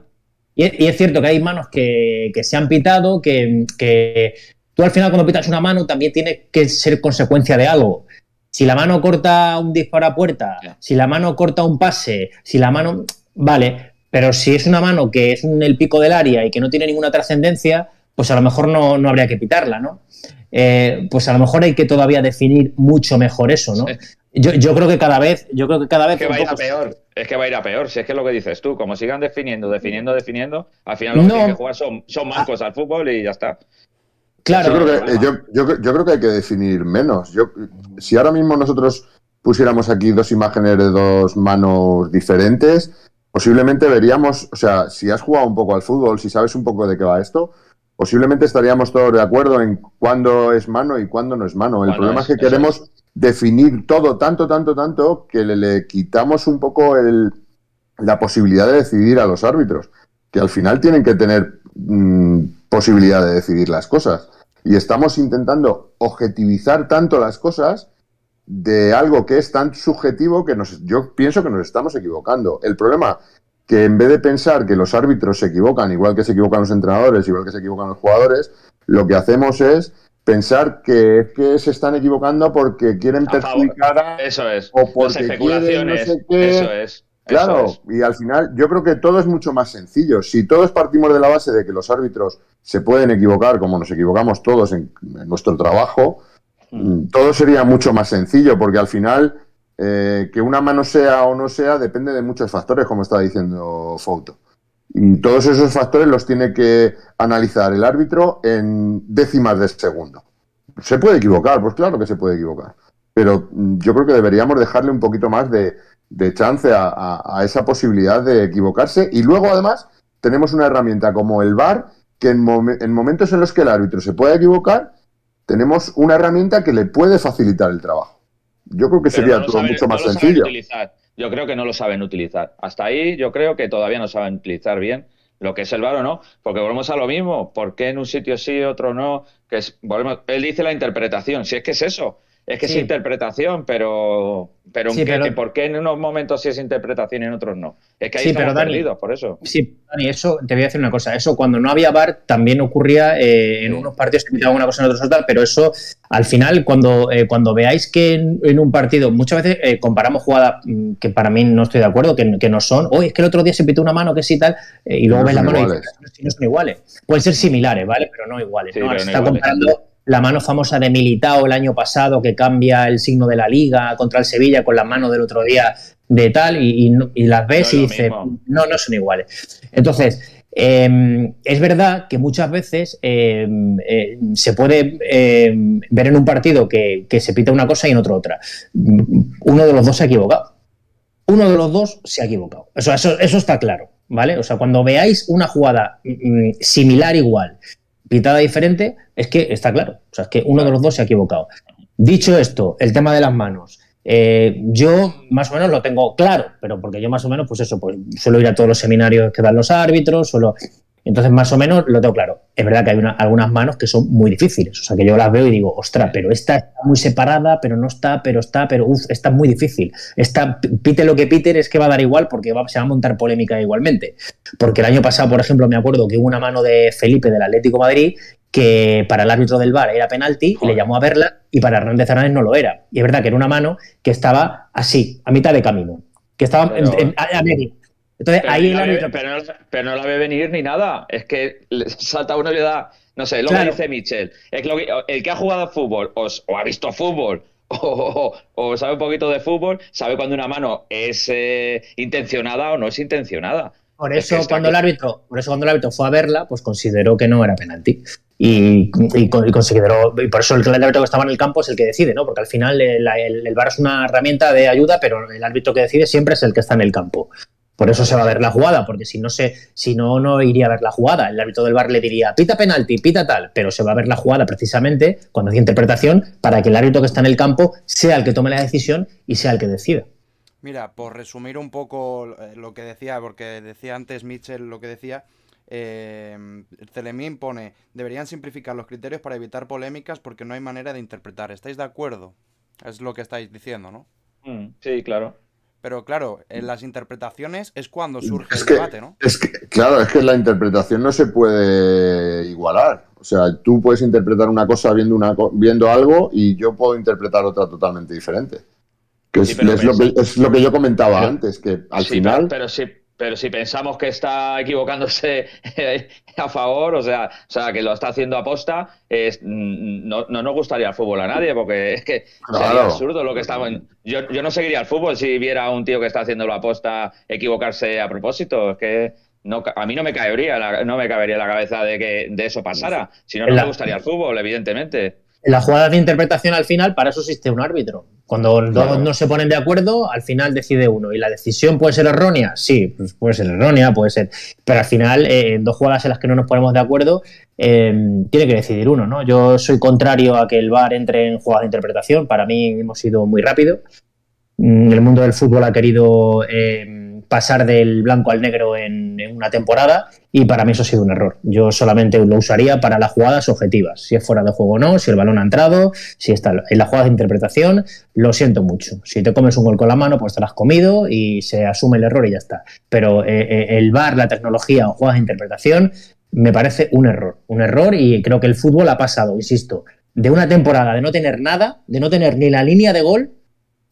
y es cierto que hay manos que, que se han pitado, que, que tú al final cuando pitas una mano también tiene que ser consecuencia de algo. Si la mano corta un disparo a puerta, yeah. Si la mano corta un pase, si la mano... Vale, pero si es una mano que es en el pico del área y que no tiene ninguna trascendencia, pues a lo mejor no, no habría que pitarla, ¿no? Eh, pues a lo mejor hay que todavía definir mucho mejor eso, ¿no? Yo, yo creo que cada vez... Yo creo que cada vez... Es que va a ir a peor, es que va a ir a peor, si es que es lo que dices tú, como sigan definiendo, definiendo, definiendo, al final lo que no. tienen que jugar son, son mancos ah. al fútbol y ya está. Claro. Yo creo, que, yo, yo, yo creo que hay que definir menos. Yo, si ahora mismo nosotros pusiéramos aquí dos imágenes de dos manos diferentes, posiblemente veríamos, o sea, si has jugado un poco al fútbol, si sabes un poco de qué va esto, posiblemente estaríamos todos de acuerdo en cuándo es mano y cuándo no es mano. El bueno, problema es, es que queremos es. definir todo tanto, tanto, tanto, que le, le quitamos un poco el, la posibilidad de decidir a los árbitros, que al final tienen que tener mmm, posibilidad de decidir las cosas. Y estamos intentando objetivizar tanto las cosas de algo que es tan subjetivo que nos, yo pienso que nos estamos equivocando. El problema que en vez de pensar que los árbitros se equivocan, igual que se equivocan los entrenadores, igual que se equivocan los jugadores, lo que hacemos es pensar que, que se están equivocando porque quieren perjudicar a... Eso es. O porque las especulaciones, quieren no sé qué. Eso es. Claro, es. Y al final yo creo que todo es mucho más sencillo. Si todos partimos de la base de que los árbitros se pueden equivocar, como nos equivocamos todos en, en nuestro trabajo, todo sería mucho más sencillo, porque al final eh, que una mano sea o no sea depende de muchos factores, como está diciendo Fouto. Y todos esos factores los tiene que analizar el árbitro en décimas de segundo. Se puede equivocar, pues claro que se puede equivocar. Pero yo creo que deberíamos dejarle un poquito más de, de chance a, a, a esa posibilidad de equivocarse. Y luego, además, tenemos una herramienta como el V A R, que en, mom en momentos en los que el árbitro se puede equivocar, tenemos una herramienta que le puede facilitar el trabajo. Yo creo que Pero sería no todo saben, mucho más no sencillo. Yo creo que no lo saben utilizar. Hasta ahí yo creo que todavía no saben utilizar bien lo que es el V A R o no, porque volvemos a lo mismo. ¿Por qué en un sitio sí, otro no? Que es, volvemos, él dice la interpretación, si es que es eso. Es que sí. es interpretación, pero, pero, sí, pero... ¿por qué en unos momentos sí es interpretación y en otros no? Es que ahí sí, estamos pero, Dani, perdidos, por eso. Sí, Dani, eso, te voy a decir una cosa. Eso cuando no había V A R también ocurría eh, en sí. unos partidos que invitaban una cosa en otros otra, pero eso, al final, cuando, eh, cuando veáis que en, en un partido, muchas veces eh, comparamos jugadas que para mí no estoy de acuerdo, que, que no son, oye, es que el otro día se pitó una mano, que sí, tal, eh, y luego no ves la mano iguales. y dices, no son iguales. Pueden ser similares, ¿vale? Pero no iguales. Sí, ¿no? Pero se no está iguales. comparando... La mano famosa de Militao el año pasado, que cambia el signo de la liga contra el Sevilla con la mano del otro día de tal, y, y, y las ves no y dices, no, no son iguales. Entonces, eh, es verdad que muchas veces eh, eh, se puede eh, ver en un partido que, que se pita una cosa y en otro otra. Uno de los dos se ha equivocado. Uno de los dos se ha equivocado. Eso, eso, eso está claro, ¿vale? O sea, cuando veáis una jugada mm, similar igual, pitada diferente, es que está claro. O sea, es que uno de los dos se ha equivocado. Dicho esto, el tema de las manos. Eh, yo más o menos lo tengo claro, pero porque yo más o menos, pues eso, pues suelo ir a todos los seminarios que dan los árbitros, suelo... Entonces, más o menos lo tengo claro. Es verdad que hay una, algunas manos que son muy difíciles. O sea, que yo las veo y digo, ostras, pero esta está muy separada, pero no está, pero está, pero uff, esta es muy difícil. Esta, pite lo que pite, es que va a dar igual porque va, se va a montar polémica igualmente. Porque el año pasado, por ejemplo, me acuerdo que hubo una mano de Felipe del Atlético de Madrid que para el árbitro del V A R era penalti, y le llamó a verla y para Hernández Hernández no lo era. Y es verdad que era una mano que estaba así, a mitad de camino, que estaba pero, en, en, a, a medio. Entonces, pero, ahí no la ve, pero, no, pero no la ve venir ni nada. Es que salta uno y le da. No sé, lo claro. que dice Michel. Es lo que, el que ha jugado a fútbol o, o ha visto fútbol o, o, o sabe un poquito de fútbol, sabe cuando una mano es eh, intencionada o no es intencionada. Por eso, es que cuando el árbitro, por eso, cuando el árbitro fue a verla, pues consideró que no era penalti. Y, y, y, consideró, y por eso el, el árbitro que estaba en el campo es el que decide, ¿no? Porque al final el, el, el V A R es una herramienta de ayuda, pero el árbitro que decide siempre es el que está en el campo. Por eso se va a ver la jugada, porque si no, se, si no, no iría a ver la jugada. El árbitro del V A R le diría, pita penalti, pita tal, pero se va a ver la jugada precisamente cuando hace interpretación para que el árbitro que está en el campo sea el que tome la decisión y sea el que decida. Mira, por resumir un poco lo que decía, porque decía antes Michel lo que decía, eh, Telemín pone, deberían simplificar los criterios para evitar polémicas porque no hay manera de interpretar. ¿Estáis de acuerdo? Es lo que estáis diciendo, ¿no? Mm, sí, claro. Pero claro, en las interpretaciones es cuando surge es que, el debate, ¿no? Es que, claro, es que la interpretación no se puede igualar. O sea, tú puedes interpretar una cosa viendo, una, viendo algo y yo puedo interpretar otra totalmente diferente. Que sí, es, es, lo que, es lo que yo comentaba pero, antes, que al sí, final... Pero, pero, si, pero si pensamos que está equivocándose a favor, o sea, o sea que lo está haciendo a posta, es, no, no nos gustaría el fútbol a nadie, porque es que claro. sería absurdo lo que estamos... Yo, yo no seguiría el fútbol si viera a un tío que está haciéndolo a posta equivocarse a propósito. Es que no, a mí no me caería la, no me cabería la cabeza de que de eso pasara. Si no, no la, me gustaría el fútbol, evidentemente. En las jugadas de interpretación, al final, para eso existe un árbitro. Cuando claro. dos no se ponen de acuerdo, al final decide uno. ¿Y la decisión puede ser errónea? Sí, pues puede ser errónea, puede ser. Pero al final, eh, en dos jugadas en las que no nos ponemos de acuerdo, eh, tiene que decidir uno, ¿no? Yo soy contrario a que el V A R entre en jugadas de interpretación. Para mí hemos ido muy rápido. El mundo del fútbol ha querido eh, pasar del blanco al negro en, en una temporada y para mí eso ha sido un error. Yo solamente lo usaría para las jugadas objetivas, si es fuera de juego o no, si el balón ha entrado, si está en las jugadas de interpretación, lo siento mucho. Si te comes un gol con la mano, pues te lo has comido y se asume el error y ya está. Pero eh, el V A R, la tecnología o jugadas de interpretación me parece un error, un error y creo que el fútbol ha pasado, insisto, de una temporada de no tener nada, de no tener ni la línea de gol,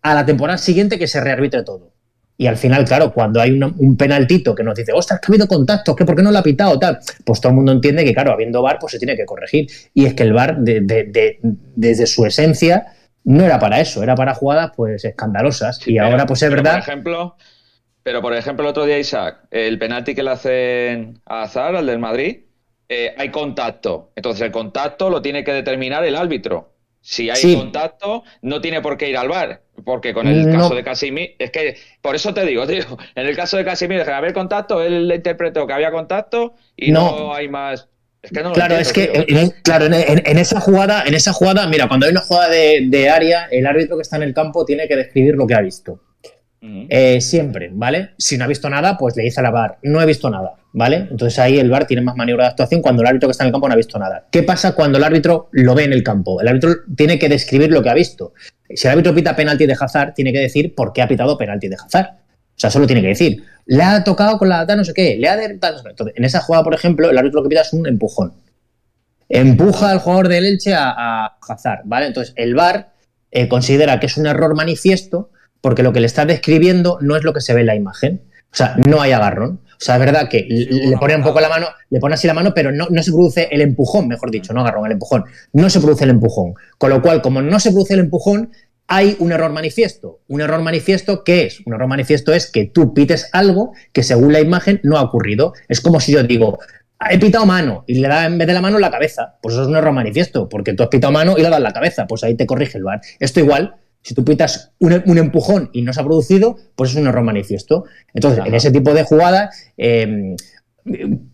a la temporada siguiente que se rearbitre todo. Y al final, claro, cuando hay una, un penaltito que nos dice, ostras, que ha habido contactos, que por qué no lo ha pitado, tal, pues todo el mundo entiende que, claro, habiendo V A R, pues se tiene que corregir. Y es que el V A R, de, de, de, desde su esencia, no era para eso, era para jugadas, pues, escandalosas. Sí, y pero, ahora, pues, es verdad... Por ejemplo, pero, por ejemplo, el otro día, Isaac, el penalti que le hacen a Hazard, al del Madrid, eh, hay contacto. Entonces, el contacto lo tiene que determinar el árbitro. Si hay sí. contacto, no tiene por qué ir al V A R, porque con el no. caso de Casimir, es que por eso te digo, tío, en el caso de Casimir, al haber contacto, él interpretó que había contacto y no, no hay más. Es que no claro, lo entiendo, es que en, claro, en, en, en esa jugada, en esa jugada, mira, cuando hay una jugada de, de área, el árbitro que está en el campo tiene que describir lo que ha visto. Uh-huh. eh, siempre, ¿vale? Si no ha visto nada, pues le dice a la V A R, no he visto nada, ¿vale? Entonces ahí el V A R tiene más maniobra de actuación cuando el árbitro que está en el campo no ha visto nada. ¿Qué pasa cuando el árbitro lo ve en el campo? El árbitro tiene que describir lo que ha visto. Si el árbitro pita penalti de Hazard, tiene que decir por qué ha pitado penalti de Hazard. O sea, solo tiene que decir, le ha tocado con la data no sé qué, le ha de... Entonces, en esa jugada, por ejemplo, el árbitro lo que pita es un empujón. Empuja al jugador del Elche a, a Hazard, ¿vale? Entonces el V A R eh, considera que es un error manifiesto porque lo que le está describiendo no es lo que se ve en la imagen. O sea, no hay agarrón. O sea, es verdad que le pone un poco la mano, le pone así la mano, pero no, no se produce el empujón, mejor dicho, no agarrón, el empujón. No se produce el empujón. Con lo cual, como no se produce el empujón, hay un error manifiesto. ¿Un error manifiesto qué es? Un error manifiesto es que tú pites algo que según la imagen no ha ocurrido. Es como si yo digo, he pitado mano, y le da en vez de la mano la cabeza. Pues eso es un error manifiesto, porque tú has pitado mano y le das la cabeza. Pues ahí te corrige el V A R. Esto igual... Si tú pitas un, un empujón y no se ha producido, pues es un error manifiesto. Entonces, claro, en ese tipo de jugadas, eh,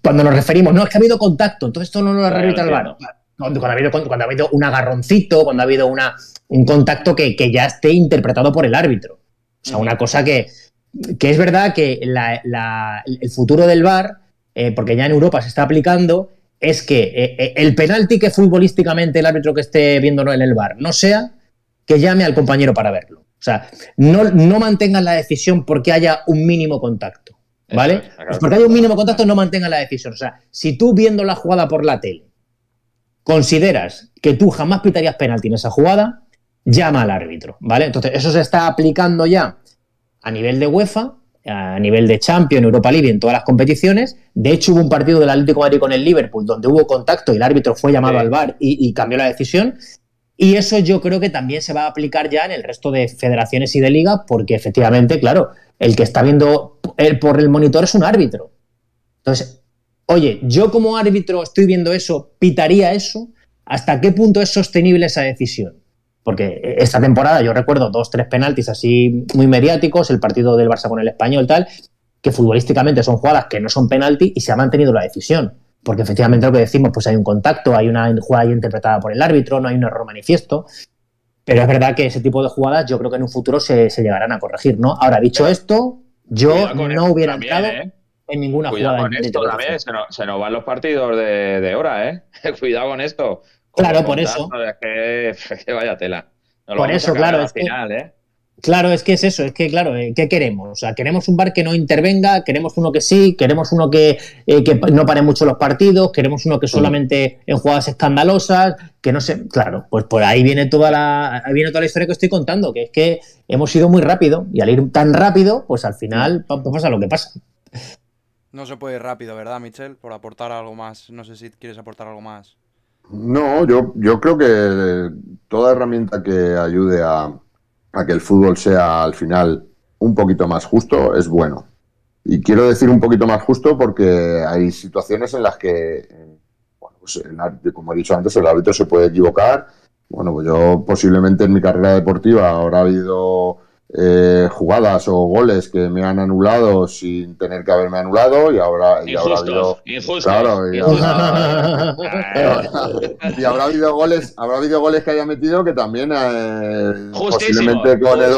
cuando nos referimos, no, es que ha habido contacto, entonces esto no lo arrebita el V A R. Cuando ha habido, cuando ha habido un agarroncito, cuando ha habido una, un contacto que, que ya esté interpretado por el árbitro. O sea, uh-huh. una cosa que, que es verdad que la, la, el futuro del V A R, eh, porque ya en Europa se está aplicando, es que eh, el penalti que futbolísticamente el árbitro que esté viéndolo en el V A R no sea... que llame al compañero para verlo. O sea, no, no mantengan la decisión porque haya un mínimo contacto, ¿vale? Es, pues porque haya un mínimo contacto no mantengan la decisión. O sea, si tú viendo la jugada por la tele consideras que tú jamás pitarías penalti en esa jugada, llama al árbitro, ¿vale? Entonces, eso se está aplicando ya a nivel de UEFA, a nivel de Champions, Europa League, en todas las competiciones. De hecho, hubo un partido del Atlético de Madrid con el Liverpool donde hubo contacto y el árbitro fue llamado sí. al V A R y, y cambió la decisión. Y eso yo creo que también se va a aplicar ya en el resto de federaciones y de ligas, porque efectivamente, claro, el que está viendo por el monitor es un árbitro. Entonces, oye, yo como árbitro estoy viendo eso, ¿pitaría eso? ¿Hasta qué punto es sostenible esa decisión? Porque esta temporada yo recuerdo dos, tres penaltis así muy mediáticos, el partido del Barça con el Español tal, que futbolísticamente son jugadas que no son penalti y se ha mantenido la decisión. Porque efectivamente lo que decimos, pues hay un contacto, hay una jugada interpretada por el árbitro, no hay un error manifiesto. Pero es verdad que ese tipo de jugadas yo creo que en un futuro se, se llegarán a corregir, ¿no? Ahora, dicho esto, yo no hubiera entrado eh. en ninguna Cuidado jugada. Cuidado con esto también, se nos, se nos van los partidos de, de hora, ¿eh? Cuidado con esto. Como claro, por eso. Es que, que vaya tela. Nos por eso, claro. Es final, que... ¿eh? Claro, es que es eso, es que claro, ¿qué queremos? O sea, queremos un V A R que no intervenga, queremos uno que sí, queremos uno que, eh, que no pare mucho los partidos, queremos uno que solamente en jugadas escandalosas, que no sé, claro, pues por ahí viene toda la ahí viene toda la historia que estoy contando, que es que hemos ido muy rápido y al ir tan rápido, pues al final pasa lo que pasa. No se puede ir rápido, ¿verdad, Michel? Por aportar algo más, no sé si quieres aportar algo más. No, yo, yo creo que toda herramienta que ayude a a que el fútbol sea al final un poquito más justo, es bueno. Y quiero decir un poquito más justo porque hay situaciones en las que, bueno, pues el, como he dicho antes, el árbitro se puede equivocar. Bueno, pues yo posiblemente en mi carrera deportiva habrá habido eh, jugadas o goles que me han anulado sin tener que haberme anulado y habrá, y injustos, habrá habido... Injustos. Claro, y habrá, y habrá habido goles habrá habido goles que haya metido que también eh, posiblemente con el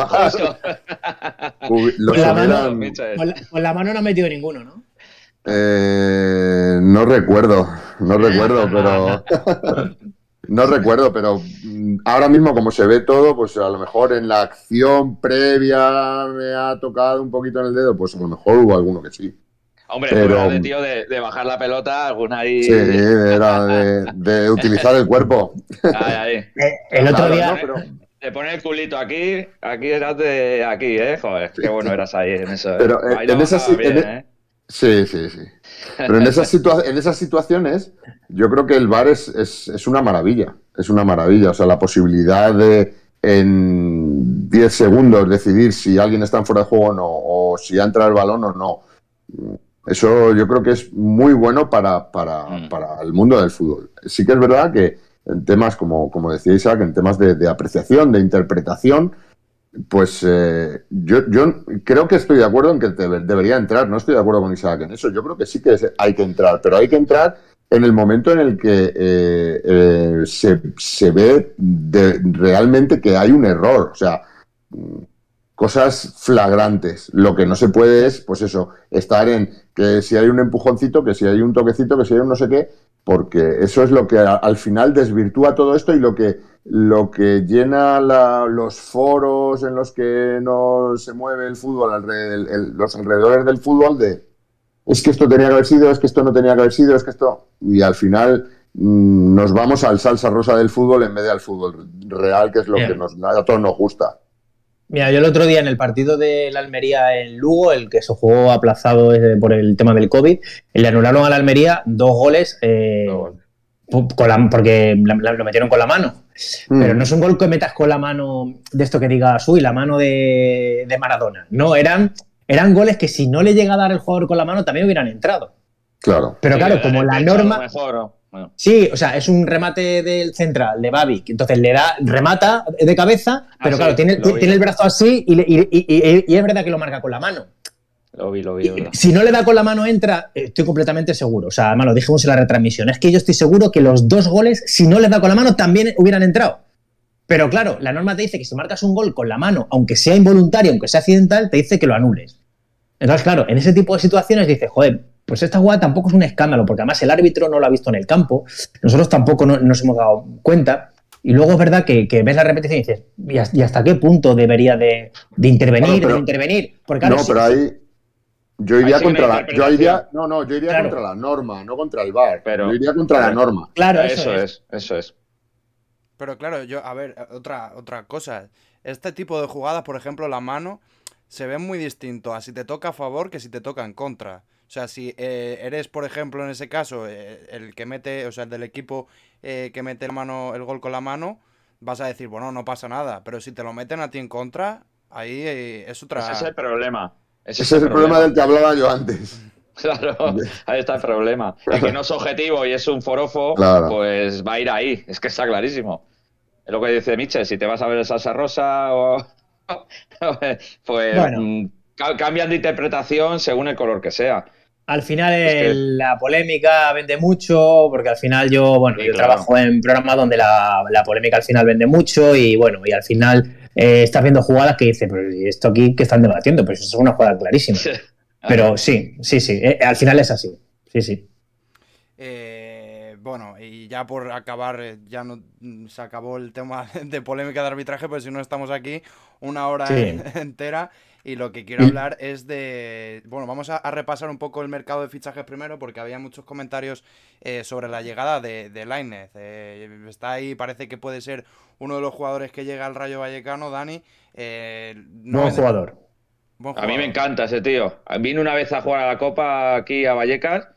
los la mano, con, la, con la mano no ha metido ninguno, ¿no? Eh, no recuerdo, no recuerdo, pero... No recuerdo, pero ahora mismo como se ve todo, pues a lo mejor en la acción previa me ha tocado un poquito en el dedo, pues a lo mejor hubo alguno que sí. Hombre, pero de tío de, de bajar la pelota, alguna ahí... Sí, era de, de utilizar el cuerpo. Ahí, ahí. Eh, el otro claro, día... ¿no? Pero... Te pone el culito aquí, aquí eras de aquí, ¿eh? Joder, qué bueno eras ahí en eso. ¿Eh? Pero eh, ahí en esa sí... Bien, en... ¿eh? Sí, sí, sí. Pero en esas, situa en esas situaciones yo creo que el V A R es, es, es una maravilla. Es una maravilla. O sea, la posibilidad de en diez segundos decidir si alguien está en fuera de juego o no, o si ha entrado el balón o no. Eso yo creo que es muy bueno para, para, para el mundo del fútbol. Sí que es verdad que en temas, como, como decía Isaac, en temas de, de apreciación, de interpretación, pues eh, yo, yo creo que estoy de acuerdo en que te debería entrar. No estoy de acuerdo con Isaac en eso. Yo creo que sí que hay que entrar, pero hay que entrar en el momento en el que eh, eh, se, se ve de, realmente que hay un error. O sea, cosas flagrantes. Lo que no se puede es, pues eso, estar en que si hay un empujoncito, que si hay un toquecito, que si hay un no sé qué, porque eso es lo que a, al final desvirtúa todo esto y lo que, lo que llena la, los foros en los que no se mueve el fútbol, alrededor, el, el, los alrededores del fútbol de... Es que esto tenía que haber sido, es que esto no tenía que haber sido, es que esto... Y al final mmm, nos vamos al salsa rosa del fútbol en vez de al fútbol real, que es lo Bien. que nos, a todos nos gusta. Mira, yo el otro día en el partido de la Almería en Lugo, el que se jugó aplazado por el tema del COVID, le anularon a la Almería dos goles eh, no. con la, porque la, la, lo metieron con la mano. Mm. Pero no es un gol que metas con la mano de esto que digas, uy, la mano de, de Maradona. No, eran... Eran goles que si no le llega a dar el jugador con la mano también hubieran entrado. Claro. Pero claro, sí, como la norma... Mejor, ¿no? Bueno. Sí, o sea, es un remate del central, de Babic. Entonces le da, remata de cabeza, pero ah, claro, sí, tiene, tiene el brazo así y, y, y, y, y es verdad que lo marca con la mano. Lo vi, lo vi. Y, si no le da con la mano entra, estoy completamente seguro. O sea, además lo dijimos en la retransmisión. Es que yo estoy seguro que los dos goles, si no les da con la mano, también hubieran entrado. Pero claro, la norma te dice que si marcas un gol con la mano, aunque sea involuntario, aunque sea accidental, te dice que lo anules. Entonces, claro, en ese tipo de situaciones dices, joder, pues esta jugada tampoco es un escándalo, porque además el árbitro no lo ha visto en el campo, nosotros tampoco no, nos hemos dado cuenta, y luego es verdad que, que ves la repetición y dices, ¿y hasta, y hasta qué punto debería de, de intervenir, bueno, pero, de intervenir? Porque, claro, no, sí, pero ahí yo iría ahí contra la, yo iría, no, no, yo iría claro. contra la norma, no contra el V A R, pero, yo iría contra claro, la norma. Claro, eso, eso es. es, eso es. Pero claro, yo, a ver, otra, otra cosa, este tipo de jugadas, por ejemplo, la mano... se ven muy distinto a si te toca a favor que si te toca en contra. O sea, si eh, eres, por ejemplo, en ese caso, eh, el que mete, o sea, el del equipo eh, que mete el, mano, el gol con la mano, vas a decir, bueno, no pasa nada. Pero si te lo meten a ti en contra, ahí eh, es otra... Ese es el problema. Ese, ese es el problema. problema del que hablaba yo antes. Claro, ahí está el problema. El que no es objetivo y es un forofo, claro, pues va a ir ahí. Es que está clarísimo. Es lo que dice Michel, si te vas a ver el salsa rosa o... pues bueno, cambian de interpretación según el color que sea. Al final es que... la polémica vende mucho, porque al final yo, bueno, sí, yo claro. trabajo en programas donde la, la polémica al final vende mucho y bueno, y al final eh, estás viendo jugadas que dices, pero esto aquí que están debatiendo, pero eso es una jugada clarísima. Pero sí, sí, sí, eh, al final es así, sí, sí. Eh, bueno, y ya por acabar, ya no se acabó el tema de polémica de arbitraje, pero si no estamos aquí una hora sí. entera, y lo que quiero hablar es de... Bueno, vamos a, a repasar un poco el mercado de fichajes primero, porque había muchos comentarios eh, sobre la llegada de, de Laínez. Eh, está ahí, parece que puede ser uno de los jugadores que llega al Rayo Vallecano, Dani. Eh, no buen, jugador. buen jugador. A mí me encanta ese tío. Vino una vez a jugar a la Copa aquí a Vallecas.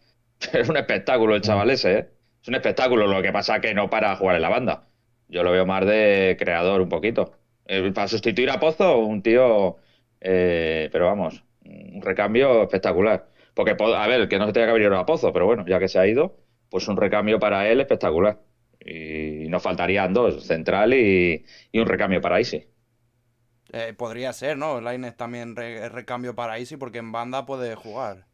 Es un espectáculo el chaval ese, ¿eh? Es un espectáculo, lo que pasa que no para jugar en la banda. Yo lo veo más de creador un poquito. Para sustituir a Pozo, un tío, eh, pero vamos, un recambio espectacular. Porque, a ver, que no se tenga que haber ido a Pozo, pero bueno, ya que se ha ido, pues un recambio para él espectacular. Y nos faltarían dos, central y, y un recambio para Isi. Eh, podría ser, ¿no? Laínez también re, recambio para Isi, porque en banda puede jugar.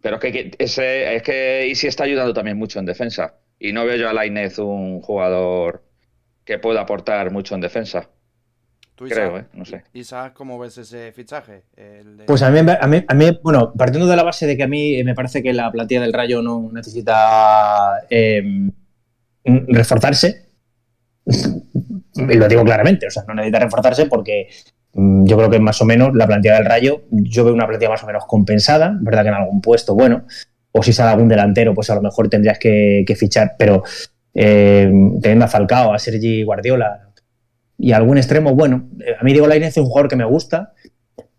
Pero es que, ese, es que Isi está ayudando también mucho en defensa. Y no veo yo a Laínez un jugador que pueda aportar mucho en defensa. Creo, ¿eh? No sé. Isaac, ¿cómo ves ese fichaje? El de... Pues a mí, a, mí, a mí, bueno, partiendo de la base de que a mí me parece que la plantilla del Rayo no necesita eh, reforzarse, y lo digo claramente, o sea, no necesita reforzarse porque yo creo que más o menos la plantilla del Rayo, yo veo una plantilla más o menos compensada, verdad que en algún puesto, bueno, o si sale algún delantero, pues a lo mejor tendrías que, que fichar, pero eh, teniendo a Falcao, a Sergi Guardiola... Y algún extremo, bueno, a mí Diego Laínez es un jugador que me gusta,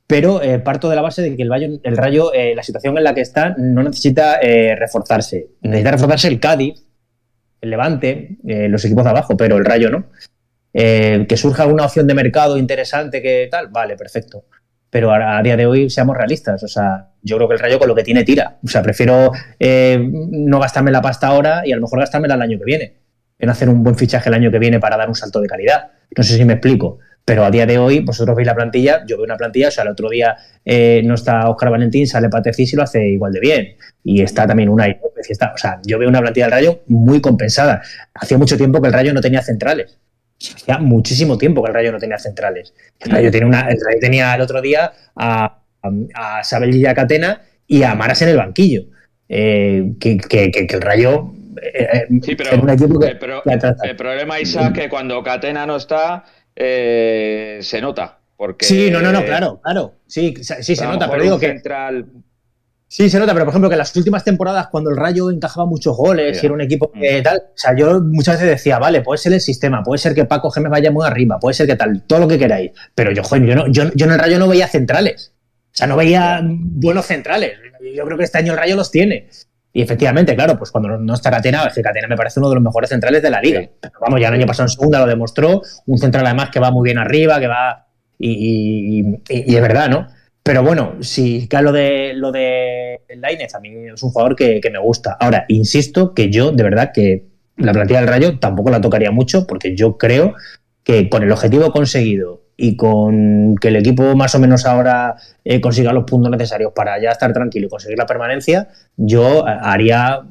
pero eh, parto de la base de que el, Bayern, el Rayo, eh, la situación en la que está, no necesita eh, reforzarse. Necesita reforzarse el Cádiz, el Levante, eh, los equipos de abajo, pero el Rayo no. Eh, que surja alguna opción de mercado interesante que tal, vale, perfecto. Pero a, a día de hoy seamos realistas, o sea, yo creo que el Rayo con lo que tiene tira. O sea, prefiero eh, no gastarme la pasta ahora y a lo mejor gastármela el año que viene. en hacer un buen fichaje el año que viene para dar un salto de calidad. No sé si me explico, pero a día de hoy vosotros veis la plantilla, yo veo una plantilla, o sea, el otro día eh, no está Óscar Valentín, sale Pathé Ciss y lo hace igual de bien, y está también una y está, o sea, yo veo una plantilla del Rayo muy compensada. Hacía mucho tiempo que el Rayo no tenía centrales. Hacía muchísimo tiempo que el Rayo no tenía centrales. El Rayo tenía, una, el, Rayo tenía el otro día a, a, a Sabel Villacatena y a Maras en el banquillo. Eh, que, que, que, que el Rayo... Eh, sí, pero, un equipo que, eh, pero el problema, Isaac, es que cuando Catena no está, eh, se nota. Porque, sí, no, no, no, claro, claro. Sí, sí se nota, pero digo que... Central... Sí, se nota, pero por ejemplo que en las últimas temporadas cuando el Rayo encajaba muchos goles, sí, y era un equipo que tal, o sea, yo muchas veces decía, vale, puede ser el sistema, puede ser que Paco Gémez vaya muy arriba, puede ser que tal, todo lo que queráis, pero yo, joder, yo, no, yo, yo en el Rayo no veía centrales, o sea, no veía buenos centrales, yo creo que este año el Rayo los tiene. Y efectivamente, claro, pues cuando no está Catena, es que Catena me parece uno de los mejores centrales de la liga, sí. Pero vamos, ya el año pasado en segunda lo demostró, un central además que va muy bien arriba, que va, y, y, y, y es verdad, ¿no? Pero bueno, sí, que lo de lo de Laínez, a mí es un jugador que, que me gusta. Ahora, insisto que yo, de verdad, que la plantilla del Rayo tampoco la tocaría mucho, porque yo creo que con el objetivo conseguido y con que el equipo más o menos ahora eh, consiga los puntos necesarios para ya estar tranquilo y conseguir la permanencia, yo haría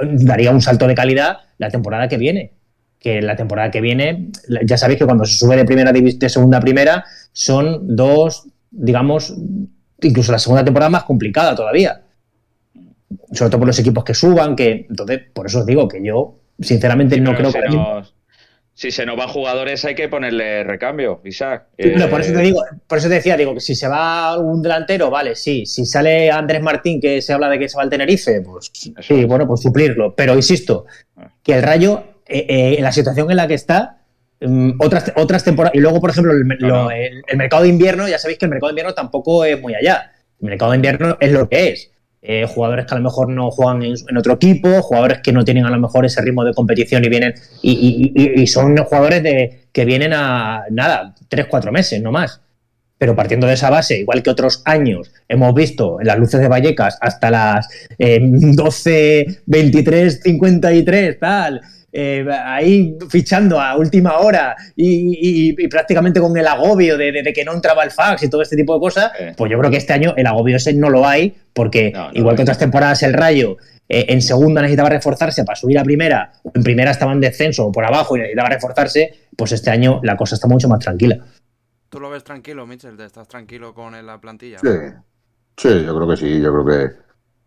daría un salto de calidad la temporada que viene. Que la temporada que viene, ya sabéis que cuando se sube de primera de segunda a primera, son dos... digamos, incluso la segunda temporada más complicada todavía, sobre todo por los equipos que suban, que entonces, por eso os digo que yo sinceramente sí, no creo si que nos, si se nos van jugadores hay que ponerle recambio, Isaac. Sí, eh... pero por eso te digo, por eso te decía, digo que si se va un delantero, vale, sí, si sale Andrés Martín, que se habla de que se va al Tenerife, pues eso, sí, bueno, pues suplirlo, pero insisto, que el Rayo eh, eh, en la situación en la que está otras otras temporadas, y luego por ejemplo el, no, lo, el, el mercado de invierno, ya sabéis que el mercado de invierno tampoco es muy allá, el mercado de invierno es lo que es, eh, jugadores que a lo mejor no juegan en, en otro equipo, jugadores que no tienen a lo mejor ese ritmo de competición y vienen y, y, y, y son jugadores de que vienen a nada, tres cuatro meses, no más. Pero partiendo de esa base, igual que otros años, hemos visto en las luces de Vallecas hasta las eh, doce, veintitrés, cincuenta y tres, tal, eh, ahí fichando a última hora y, y, y prácticamente con el agobio de, de, de que no entraba el fax y todo este tipo de cosas, eh. Pues yo creo que este año el agobio ese no lo hay, porque no, no, igual que otras temporadas el Rayo eh, en segunda necesitaba reforzarse para subir a primera, o en primera estaba en descenso o por abajo y necesitaba reforzarse, pues este año la cosa está mucho más tranquila. ¿Tú lo ves tranquilo, Michel? ¿Te estás tranquilo con la plantilla? Sí, sí, yo creo que sí. Yo creo que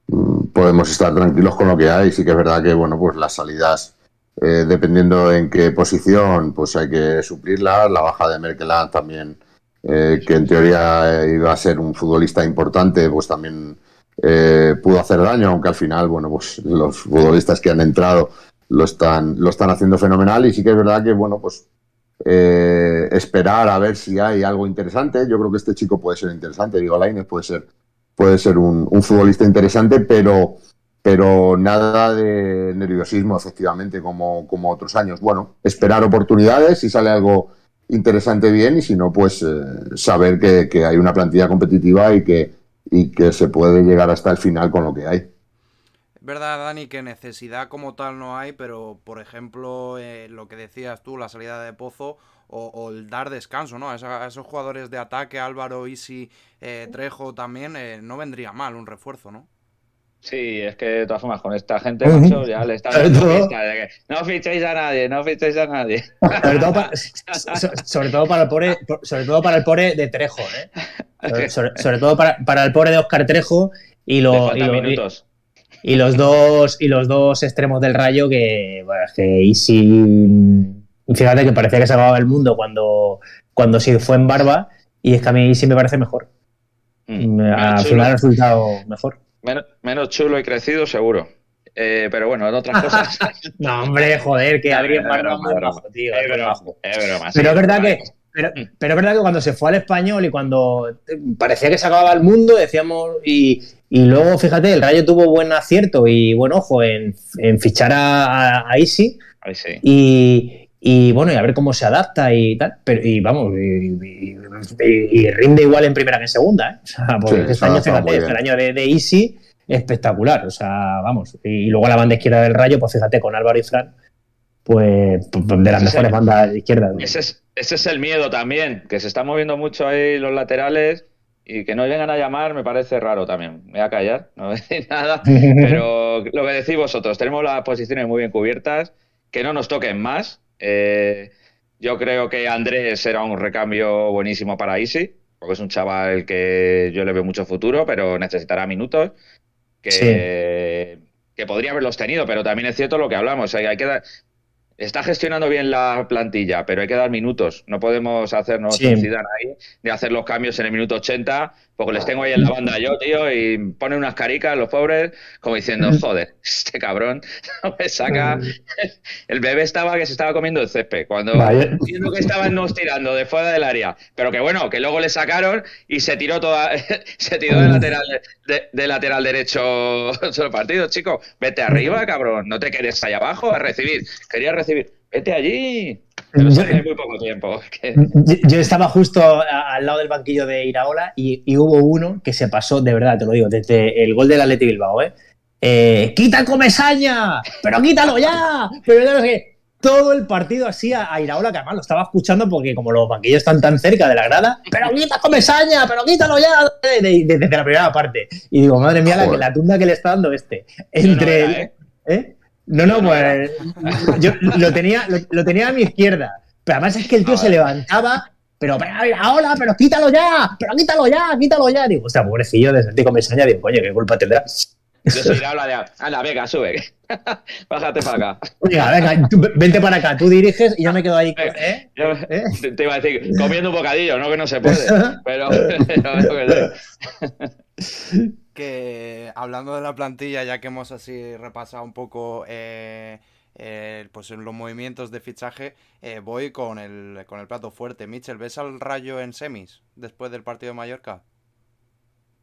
mmm, podemos estar tranquilos con lo que hay. Sí que es verdad que, bueno, pues las salidas, eh, dependiendo en qué posición, pues hay que suplirlas. La baja de Merkelán también, eh, que en teoría iba a ser un futbolista importante, pues también eh, pudo hacer daño, aunque al final, bueno, pues los futbolistas que han entrado lo están, lo están haciendo fenomenal. Y sí que es verdad que, bueno, pues Eh, esperar a ver si hay algo interesante. Yo creo que este chico puede ser interesante, Diego Laínez puede ser, puede ser un, un futbolista interesante, pero, pero nada de nerviosismo, efectivamente, como, como otros años. Bueno, esperar oportunidades, si sale algo interesante bien, y si no, pues eh, saber que, que hay una plantilla competitiva y que, y que se puede llegar hasta el final con lo que hay. Verdad, Dani, que necesidad como tal no hay, pero por ejemplo, eh, lo que decías tú, la salida de Pozo o, o el dar descanso, ¿no? A, esa, a esos jugadores de ataque, Álvaro, Isi, eh, Trejo también, eh, no vendría mal un refuerzo, ¿no? Sí, es que de todas formas con esta gente, macho, ya le está dando pista de que no fichéis a nadie, no fichéis a nadie. Sobre todo, pa, so, sobre todo para el pobre, sobre todo para el pobre de Trejo, ¿eh? Sobre, sobre, sobre todo para, para el pobre de Óscar Trejo y los minutos. Y los dos y los dos extremos del Rayo que, bueno, que Isi, fíjate que parecía que se acababa el mundo cuando, cuando se fue en barba, y es que a mí Isi me parece mejor. Mm, Al final ha resultado mejor. Menos, menos chulo y crecido, seguro. Eh, pero bueno, en otras cosas. No, hombre, joder, que Adrián Barba es broma, tío. Es broma, es broma. Pero es verdad que... Pero, pero es verdad que cuando se fue al Español y cuando parecía que se acababa el mundo, decíamos, y, y luego, fíjate, el Rayo tuvo buen acierto y buen ojo en, en fichar a, a, a Isi, sí. y, y bueno, y a ver cómo se adapta y tal, pero, y vamos, y, y, y, y rinde igual en primera que en segunda, ¿eh? O sea, porque sí, este año, fíjate, el año de, de Isi, espectacular, o sea, vamos, y, y luego a la banda izquierda del Rayo, pues fíjate, con Álvaro y Fran, pues de las ese mejores es, bandas izquierdas. Ese es, ese es el miedo también, que se están moviendo mucho ahí los laterales y que no vengan a llamar me parece raro también. Me voy a callar, no voy a decir nada, pero lo que decís vosotros, tenemos las posiciones muy bien cubiertas, que no nos toquen más. Eh, yo creo que Andrés era un recambio buenísimo para Isi, porque es un chaval que yo le veo mucho futuro, pero necesitará minutos, que, sí. que podría haberlos tenido, pero también es cierto lo que hablamos, hay, hay que dar... Está gestionando bien la plantilla, pero hay que dar minutos. No podemos hacernos sí. Ciudad ahí de hacer los cambios en el minuto ochenta, porque les tengo ahí en la banda yo, tío, y ponen unas caricas los pobres, como diciendo, joder, este cabrón no me saca. El Bebé estaba que se estaba comiendo el césped, cuando vale. que estaban nos tirando de fuera del área. Pero que bueno, que luego le sacaron y se tiró toda, se tiró de lateral, de, de lateral derecho solo partido, chico. Vete arriba, cabrón, no te quedes allá abajo a recibir. Quería recibir. Vete allí. Pero yo, hay muy poco tiempo. Yo, yo estaba justo a, al lado del banquillo de Iraola y, y hubo uno que se pasó, de verdad, te lo digo, desde el gol del Athletic Bilbao, ¿eh? eh ¡Quita Comesaña! ¡Pero quítalo ya! Pero ya no sé qué. Todo el partido así a, a Iraola, que además lo estaba escuchando porque como los banquillos están tan cerca de la grada, ¡pero quita Comesaña! ¡Pero quítalo ya! Desde de, de, de la primera parte. Y digo, madre mía, la, la tunda que le está dando este. Entre... No era, ¿eh? ¿Eh? No, no, pues yo lo tenía, lo, lo tenía a mi izquierda, pero además es que el tío se levantaba, pero, pero ahora, pero quítalo ya, pero quítalo ya, quítalo ya. Digo, hostia, pobrecillo de Santi Comesaña, digo, coño, ¿qué culpa tendrá? Yo soy de habla de, anda, venga, sube, bájate para acá. Venga, venga, tú, vente para acá, tú diriges y yo me quedo ahí. Venga, ¿eh? Yo, ¿eh? Te, te iba a decir, comiendo un bocadillo, no que no se puede, pero... pero, pero que hablando de la plantilla, ya que hemos así repasado un poco eh, eh, pues los movimientos de fichaje, eh, voy con el, con el plato fuerte. Michel, ¿ves al Rayo en semis después del partido de Mallorca?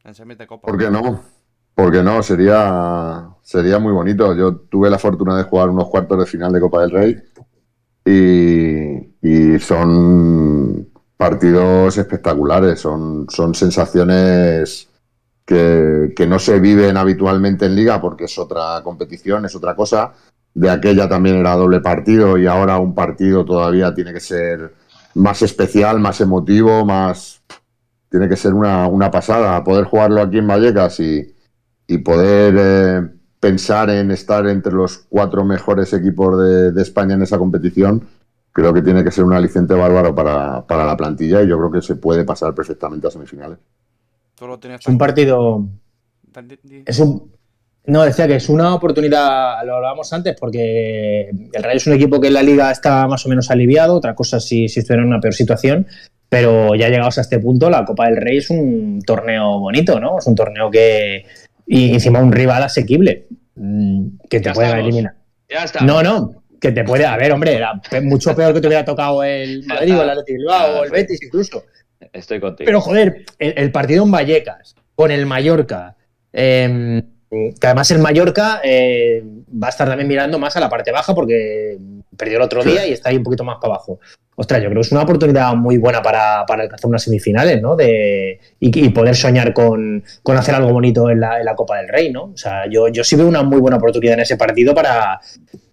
En semis de Copa. ¿Por qué no? Porque no, sería, sería muy bonito. Yo tuve la fortuna de jugar unos cuartos de final de Copa del Rey y, y son partidos espectaculares, son, son sensaciones... Que, que no se viven habitualmente en Liga porque es otra competición, es otra cosa. De aquella también era doble partido y ahora un partido todavía tiene que ser más especial, más emotivo, más... Tiene que ser una, una pasada. Poder jugarlo aquí en Vallecas y, y poder eh, pensar en estar entre los cuatro mejores equipos de, de España en esa competición, creo que tiene que ser un aliciente bárbaro para, para la plantilla y yo creo que se puede pasar perfectamente a semifinales. Es un partido... Es un, no, decía que es una oportunidad, lo hablábamos antes, porque el Rayo es un equipo que en la Liga está más o menos aliviado, otra cosa si, si estuviera en una peor situación, pero ya llegados a este punto, la Copa del Rey es un torneo bonito, ¿no? Es un torneo que... Y encima un rival asequible, que te puede eliminar. Ya está. No, no, que te puede... A ver, hombre, era mucho peor que te hubiera tocado el Madrid o el Atlético Bilbao o el Betis incluso. Estoy contigo. Pero, joder, el, el partido en Vallecas, con el Mallorca, eh, que además el Mallorca eh, va a estar también mirando más a la parte baja porque perdió el otro día y está ahí un poquito más para abajo. Ostras, yo creo que es una oportunidad muy buena para, para alcanzar unas semifinales, ¿no? De, y, y poder soñar con, con hacer algo bonito en la, en la Copa del Rey, ¿no? O sea, yo, yo sí veo una muy buena oportunidad en ese partido para...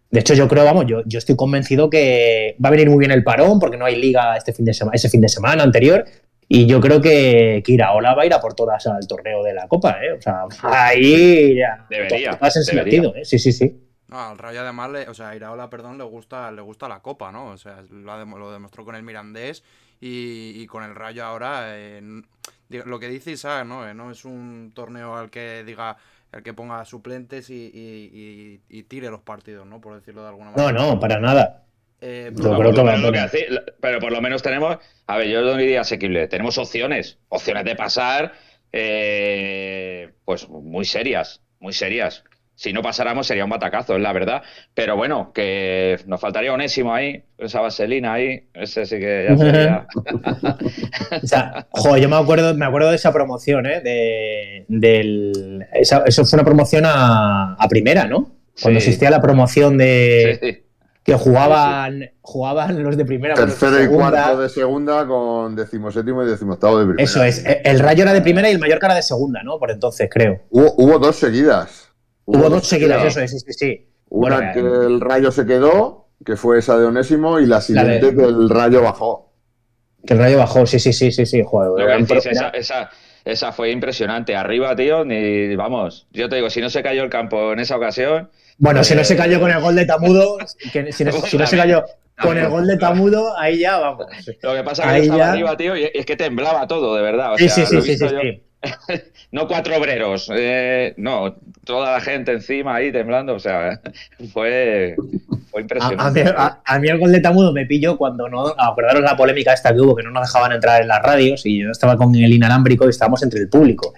De hecho, yo creo, vamos, yo, yo estoy convencido que va a venir muy bien el parón porque no hay liga este fin de semana, ese fin de semana anterior y yo creo que, que Iraola va a ir a por todas al torneo de la Copa, ¿eh? O sea, ahí ya... Debería. Pasa en sentido, ¿eh? Sí, sí, sí. No, al Rayo además, le, o sea, a Iraola, perdón, le gusta, le gusta la Copa, ¿no? O sea, lo, lo demostró con el Mirandés y, y con el Rayo ahora... Eh, lo que dice Isaac, ¿no? Eh, no es un torneo al que diga... El que ponga suplentes y, y, y, y tire los partidos, ¿no? Por decirlo de alguna manera. No, no, para nada. Eh, pero, no, creo por que lo que hace, pero por lo menos tenemos... A ver, yo no diría asequible. Tenemos opciones. Opciones de pasar, eh, pues muy serias, muy serias. Si no pasáramos sería un batacazo, es la verdad. Pero bueno, que nos faltaría Onésimo ahí, esa vaselina ahí, ese sí que ya sería. O sea, jo, yo me acuerdo, me acuerdo de esa promoción, ¿eh? De, del, esa, eso fue una promoción a, a primera, ¿no? Cuando sí. Existía la promoción de... Sí. Que jugaban, sí. Jugaban los de primera. Tercero y cuarto de segunda con decimoséptimo y decimoctavo de primera. Eso es, el Rayo era de primera y el Mallorca era de segunda, ¿no? Por entonces, creo. Hubo, hubo dos seguidas. Hubo dos seguidas, eso es, sí, sí, sí. Una bueno, que el Rayo se quedó que fue esa de Onésimo, y la siguiente la de... que el Rayo bajó. Que el Rayo bajó, sí, sí, sí, sí, sí, joder. Decís, pero... esa, esa, esa fue impresionante. Arriba, tío, ni vamos. Yo te digo, si no se cayó el campo en esa ocasión... Bueno, eh... si no se cayó con el gol de Tamudo, que, si, no, si no se cayó con el gol de Tamudo, ahí ya, vamos. Lo que pasa es que yo estaba ya... arriba, tío, y es que temblaba todo, de verdad. O sea, sí, sí, sí, sí, yo... sí. No cuatro obreros, eh, no, toda la gente encima ahí temblando, o sea, fue, fue impresionante. A, a, a, a mí el gol de Tamudo me pilló cuando no, acordaros la polémica esta que hubo, que no nos dejaban entrar en las radios y yo estaba con el inalámbrico y estábamos entre el público.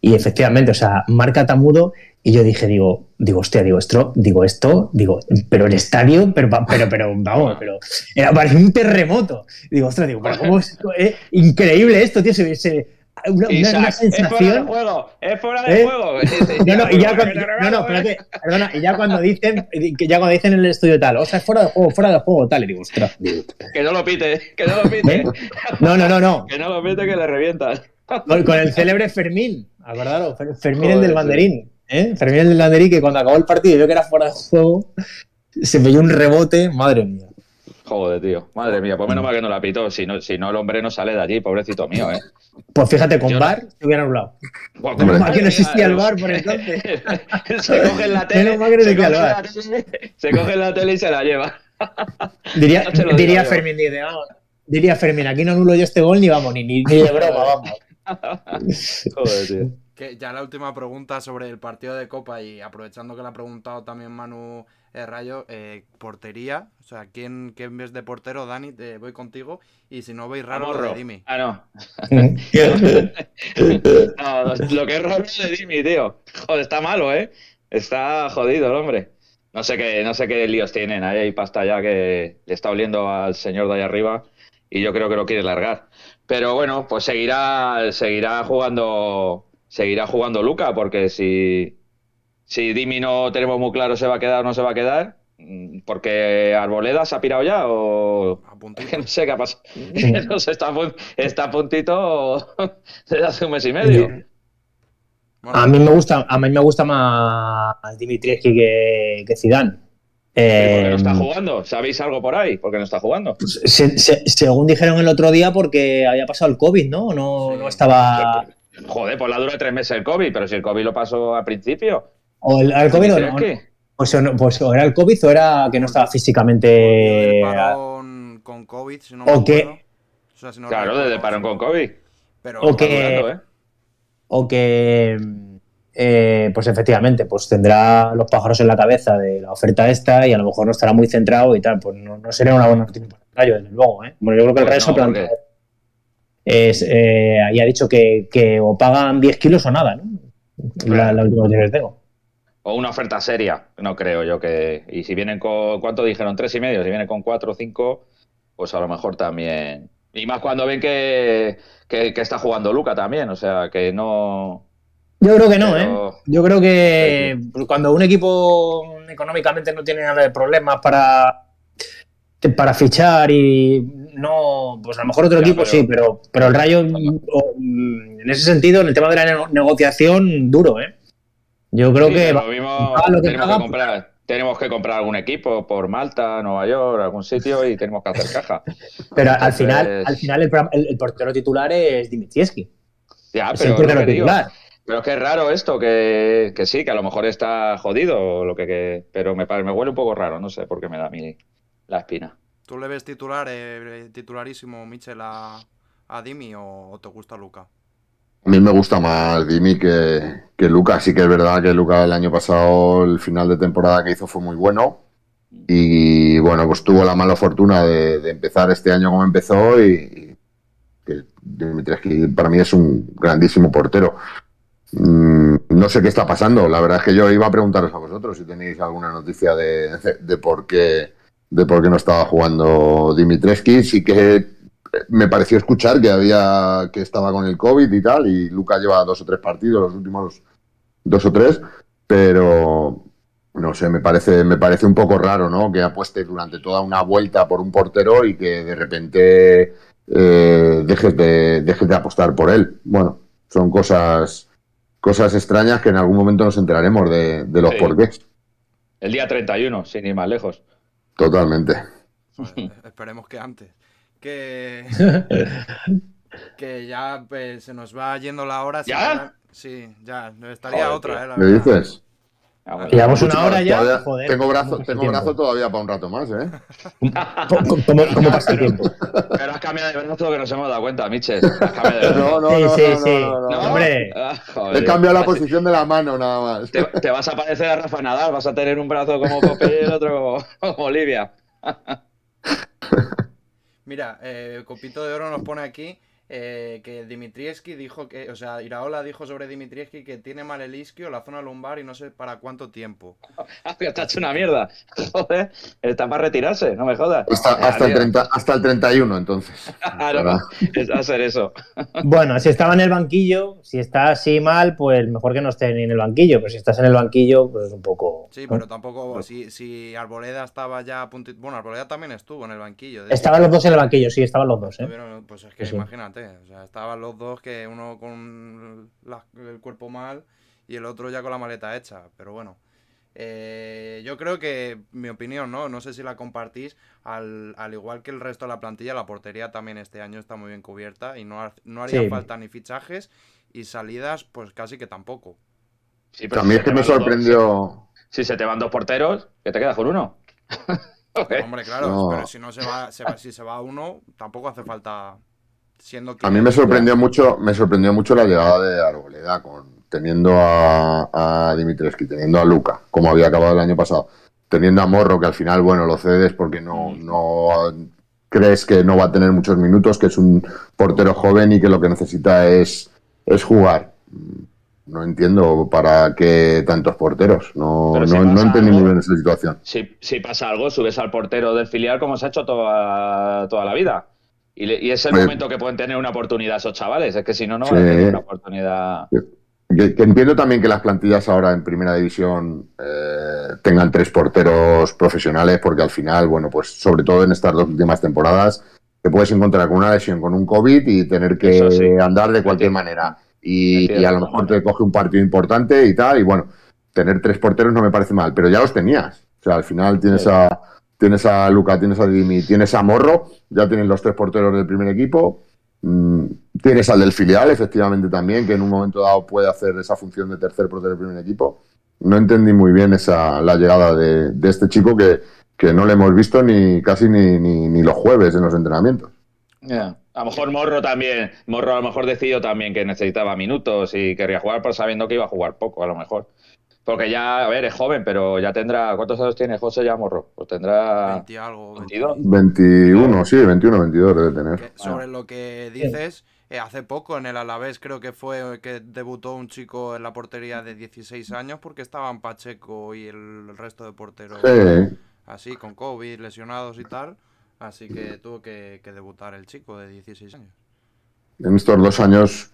Y efectivamente, o sea, marca Tamudo y yo dije, digo, digo, hostia, digo esto, digo esto, digo, pero el estadio, pero, pero, pero, vamos, pero, era parecía un terremoto. Digo, ostras, digo, pero cómo es eh, increíble esto, tío, se... se Una, Isaac, una sensación... Es fuera de juego, es fuera de ¿Eh? juego. No, no, y ya cuando, no, no, espérate, perdona, y ya cuando dicen, que ya cuando dicen en el estudio tal, o sea, es fuera de juego, fuera de juego, tal, y digo, ostras. Digo, que no lo pite, que no lo pite. ¿Eh? No, no, no, no. Que no lo pite, que le revientas. Con, con el célebre Fermín, acordaros, Fermín Joder, el del banderín, ¿eh? Fermín el del banderín, que cuando acabó el partido, yo que era fuera de juego, se pilló un rebote, madre mía. Joder, tío. Madre mía, pues menos mal que no la pitó. Si no, si no, el hombre no sale de allí, pobrecito mío, ¿eh? Pues fíjate, con V A R se hubiera anulado. Menos mal que no existía el V A R por entonces. Se coge en la tele, se coge la tele, se coge en la tele y se la lleva. Diría, no diría Fermín, diría, diría Fermín, aquí no anulo yo este gol ni vamos, ni, ni, ni de broma, vamos. Joder, tío. Que ya la última pregunta sobre el partido de Copa, y aprovechando que la ha preguntado también Manu... Eh, Rayo, eh, portería, o sea, ¿quién, quién ves de portero? Dani, te voy contigo, y si no veis raro, lo de Dimi. Ah, no. No, lo que es raro es de Dimi, tío. Joder, está malo, ¿eh? Está jodido el hombre. No sé qué, no sé qué líos tienen, ahí hay pasta ya que le está oliendo al señor de allá arriba, y yo creo que lo quiere largar. Pero bueno, pues seguirá, seguirá jugando, seguirá jugando Luca, porque si... Si Dimi no tenemos muy claro se va a quedar o no se va a quedar, porque Arboleda se ha pirado ya o... No sé qué ha pasado. No sé, está, está a puntito desde hace un mes y medio. Bueno. A mí me gusta, a mí me gusta más Dimitrievski que, que Zidane. Eh, porque no está jugando. ¿Sabéis algo por ahí? Porque no está jugando. Se, se, según dijeron el otro día, porque había pasado el COVID, ¿no? No, sí. No estaba... Joder, pues la dura tres meses el COVID, pero si el COVID lo pasó al principio... O el, el COVID o no, pues, no, pues o era el COVID o era que no estaba físicamente... O el parón con COVID, si no me acuerdo. Que, o sea, si no claro, desde el parón con COVID. Pero o, que, durando, ¿eh? o que... Eh, pues efectivamente, pues tendrá los pájaros en la cabeza de la oferta esta y a lo mejor no estará muy centrado y tal. Pues no, no sería una buena noticia para el Rayo, desde luego, ¿eh? Bueno, yo creo que el Rayo se ha planteado... Ahí ha dicho que, que o pagan diez kilos o nada, ¿no? Claro. La última noticia que tengo. O una oferta seria, no creo yo que... Y si vienen con... ¿Cuánto dijeron? Tres y medio. Si vienen con cuatro o cinco, pues a lo mejor también... Y más cuando ven que, que, que está jugando Luca también. O sea, que no... Yo creo que no, pero... ¿eh? Yo creo que cuando un equipo económicamente no tiene nada de problemas para, para fichar y no... Pues a lo mejor otro ya, equipo pero... sí, pero, pero el Rayo... En ese sentido, en el tema de la negociación, duro, ¿eh? Yo creo sí, que, lo mismo, ah, lo que, tenemos, que comprar, tenemos que comprar algún equipo por Malta, Nueva York, algún sitio y tenemos que hacer caja. Pero entonces, al final, al final el, el, el portero titular es Dimitrievski. Ya, es pero, el portero no titular. Digo, pero es que es raro esto, que, que sí, que a lo mejor está jodido, lo que, que, pero me, me huele un poco raro, no sé por qué me da mi, la espina. ¿Tú le ves titular, eh, titularísimo, Michel, a, a Dimi o, o te gusta Luca? A mí me gusta más Dimi que, que Luca. Sí que es verdad que Luca el año pasado, el final de temporada que hizo fue muy bueno. Y bueno, pues tuvo la mala fortuna de, de empezar este año como empezó. Y, y Dimitrievski para mí es un grandísimo portero. Mm, no sé qué está pasando. La verdad es que yo iba a preguntaros a vosotros si tenéis alguna noticia de, de, de, por, qué, de por qué no estaba jugando Dimitrievski. Sí que... Me pareció escuchar que había que estaba con el COVID y tal, y Luca lleva dos o tres partidos, los últimos dos o tres, pero no sé, me parece, me parece un poco raro, ¿no? Que apuestes durante toda una vuelta por un portero y que de repente eh, dejes de, dejes de apostar por él. Bueno, son cosas, cosas extrañas que en algún momento nos enteraremos de, de los sí. porqués. El día treinta y uno, sin ir más lejos. Totalmente. Bueno, esperemos que antes. Que, que ya pues, se nos va yendo la hora. ¿Ya? Sí, ya. Estaría Joder, otra, ¿eh? La ¿Me verdad. dices? Ah, bueno. Llevamos una hora ya. Todavía, Joder, tengo brazo, tengo brazo todavía para un rato más, ¿eh? ¿Cómo, cómo, cómo pasa el tiempo? Pero has cambiado de brazo que nos hemos dado cuenta, Michel. No, no, sí, no, sí, no, sí. no, no, no. Hombre. Ah, he cambiado la posición de la mano nada más. Te, te vas a parecer a Rafa Nadal, vas a tener un brazo como Popeye y el otro como, como Olivia. Mira, eh, Copito de Oro nos pone aquí eh, que Dimitrievski dijo que, o sea, Iraola dijo sobre Dimitrievski que tiene mal el isquio, la zona lumbar y no sé para cuánto tiempo. Ah, que está hecho una mierda. Joder, está para retirarse, no me jodas. Hasta, hasta, el, treinta, hasta el treinta y uno, entonces. Claro, va a hacer eso. Bueno, si estaba en el banquillo, si está así mal, pues mejor que no esté ni en el banquillo, pero si estás en el banquillo, pues es un poco... Sí, pero tampoco, ¿no? si, si Arboleda estaba ya a puntito... Bueno, Arboleda también estuvo en el banquillo. De... Estaban los dos en el banquillo, sí, estaban los dos, ¿eh? Pero, pues es que sí. Imagínate. O sea, estaban los dos, que uno con la, el cuerpo mal y el otro ya con la maleta hecha. Pero bueno, eh, yo creo que, mi opinión, ¿no? No sé si la compartís, al, al igual que el resto de la plantilla, la portería también este año está muy bien cubierta y no, no haría sí. falta ni fichajes y salidas, pues casi que tampoco. Sí, pero también si es que me sorprendió... Dos, si, si se te van dos porteros, que te quedas con uno. Okay. Hombre, claro, no. pero si no se va, se va, si se va uno, tampoco hace falta... Siendo que... A mí me sorprendió mucho, me sorprendió mucho la llegada de Arboleda, con, teniendo a, a Dimitrievski, teniendo a Luca, como había acabado el año pasado, teniendo a Morro, que al final, bueno, lo cedes porque no, no crees que no va a tener muchos minutos, que es un portero joven y que lo que necesita es, es jugar. No entiendo para qué tantos porteros. No, no, si no entendí algo, muy bien esa situación. Si, si pasa algo, subes al portero del filial como se ha hecho toda, toda la vida. Y, le, y es el Oye, momento que pueden tener una oportunidad esos chavales, es que si no, no sí. van a tener una oportunidad. Que, que entiendo también que las plantillas ahora en primera división eh, tengan tres porteros profesionales, porque al final, bueno, pues sobre todo en estas dos últimas temporadas, te puedes encontrar con una lesión, con un COVID y tener que sí. andar de cualquier Entiendo. manera. Y, Entiendo, y a lo mejor te coge un partido importante y tal, y bueno, tener tres porteros no me parece mal, pero ya los tenías. O sea, al final tienes sí. a... Tienes a Luca, tienes a Dimi, tienes a Morro, ya tienen los tres porteros del primer equipo. Tienes al del filial, efectivamente, también, que en un momento dado puede hacer esa función de tercer portero del primer equipo. No entendí muy bien esa, la llegada de, de este chico que, que no le hemos visto ni casi ni, ni, ni los jueves en los entrenamientos. Yeah. A lo mejor Morro también, Morro a lo mejor decidió también que necesitaba minutos y quería jugar, pero sabiendo que iba a jugar poco, a lo mejor. Porque ya, a ver, es joven, pero ya tendrá... ¿Cuántos años tiene José ya Morro? Pues tendrá... veinte algo, veintidós. veintiuno, sí, veintiuno, veintidós debe tener. Que, sobre lo que dices, eh, hace poco en el Alavés creo que fue que debutó un chico en la portería de dieciséis años porque estaban Pacheco y el resto de porteros sí. así, con COVID, lesionados y tal. Así que tuvo que, que debutar el chico de dieciséis años. En estos dos años...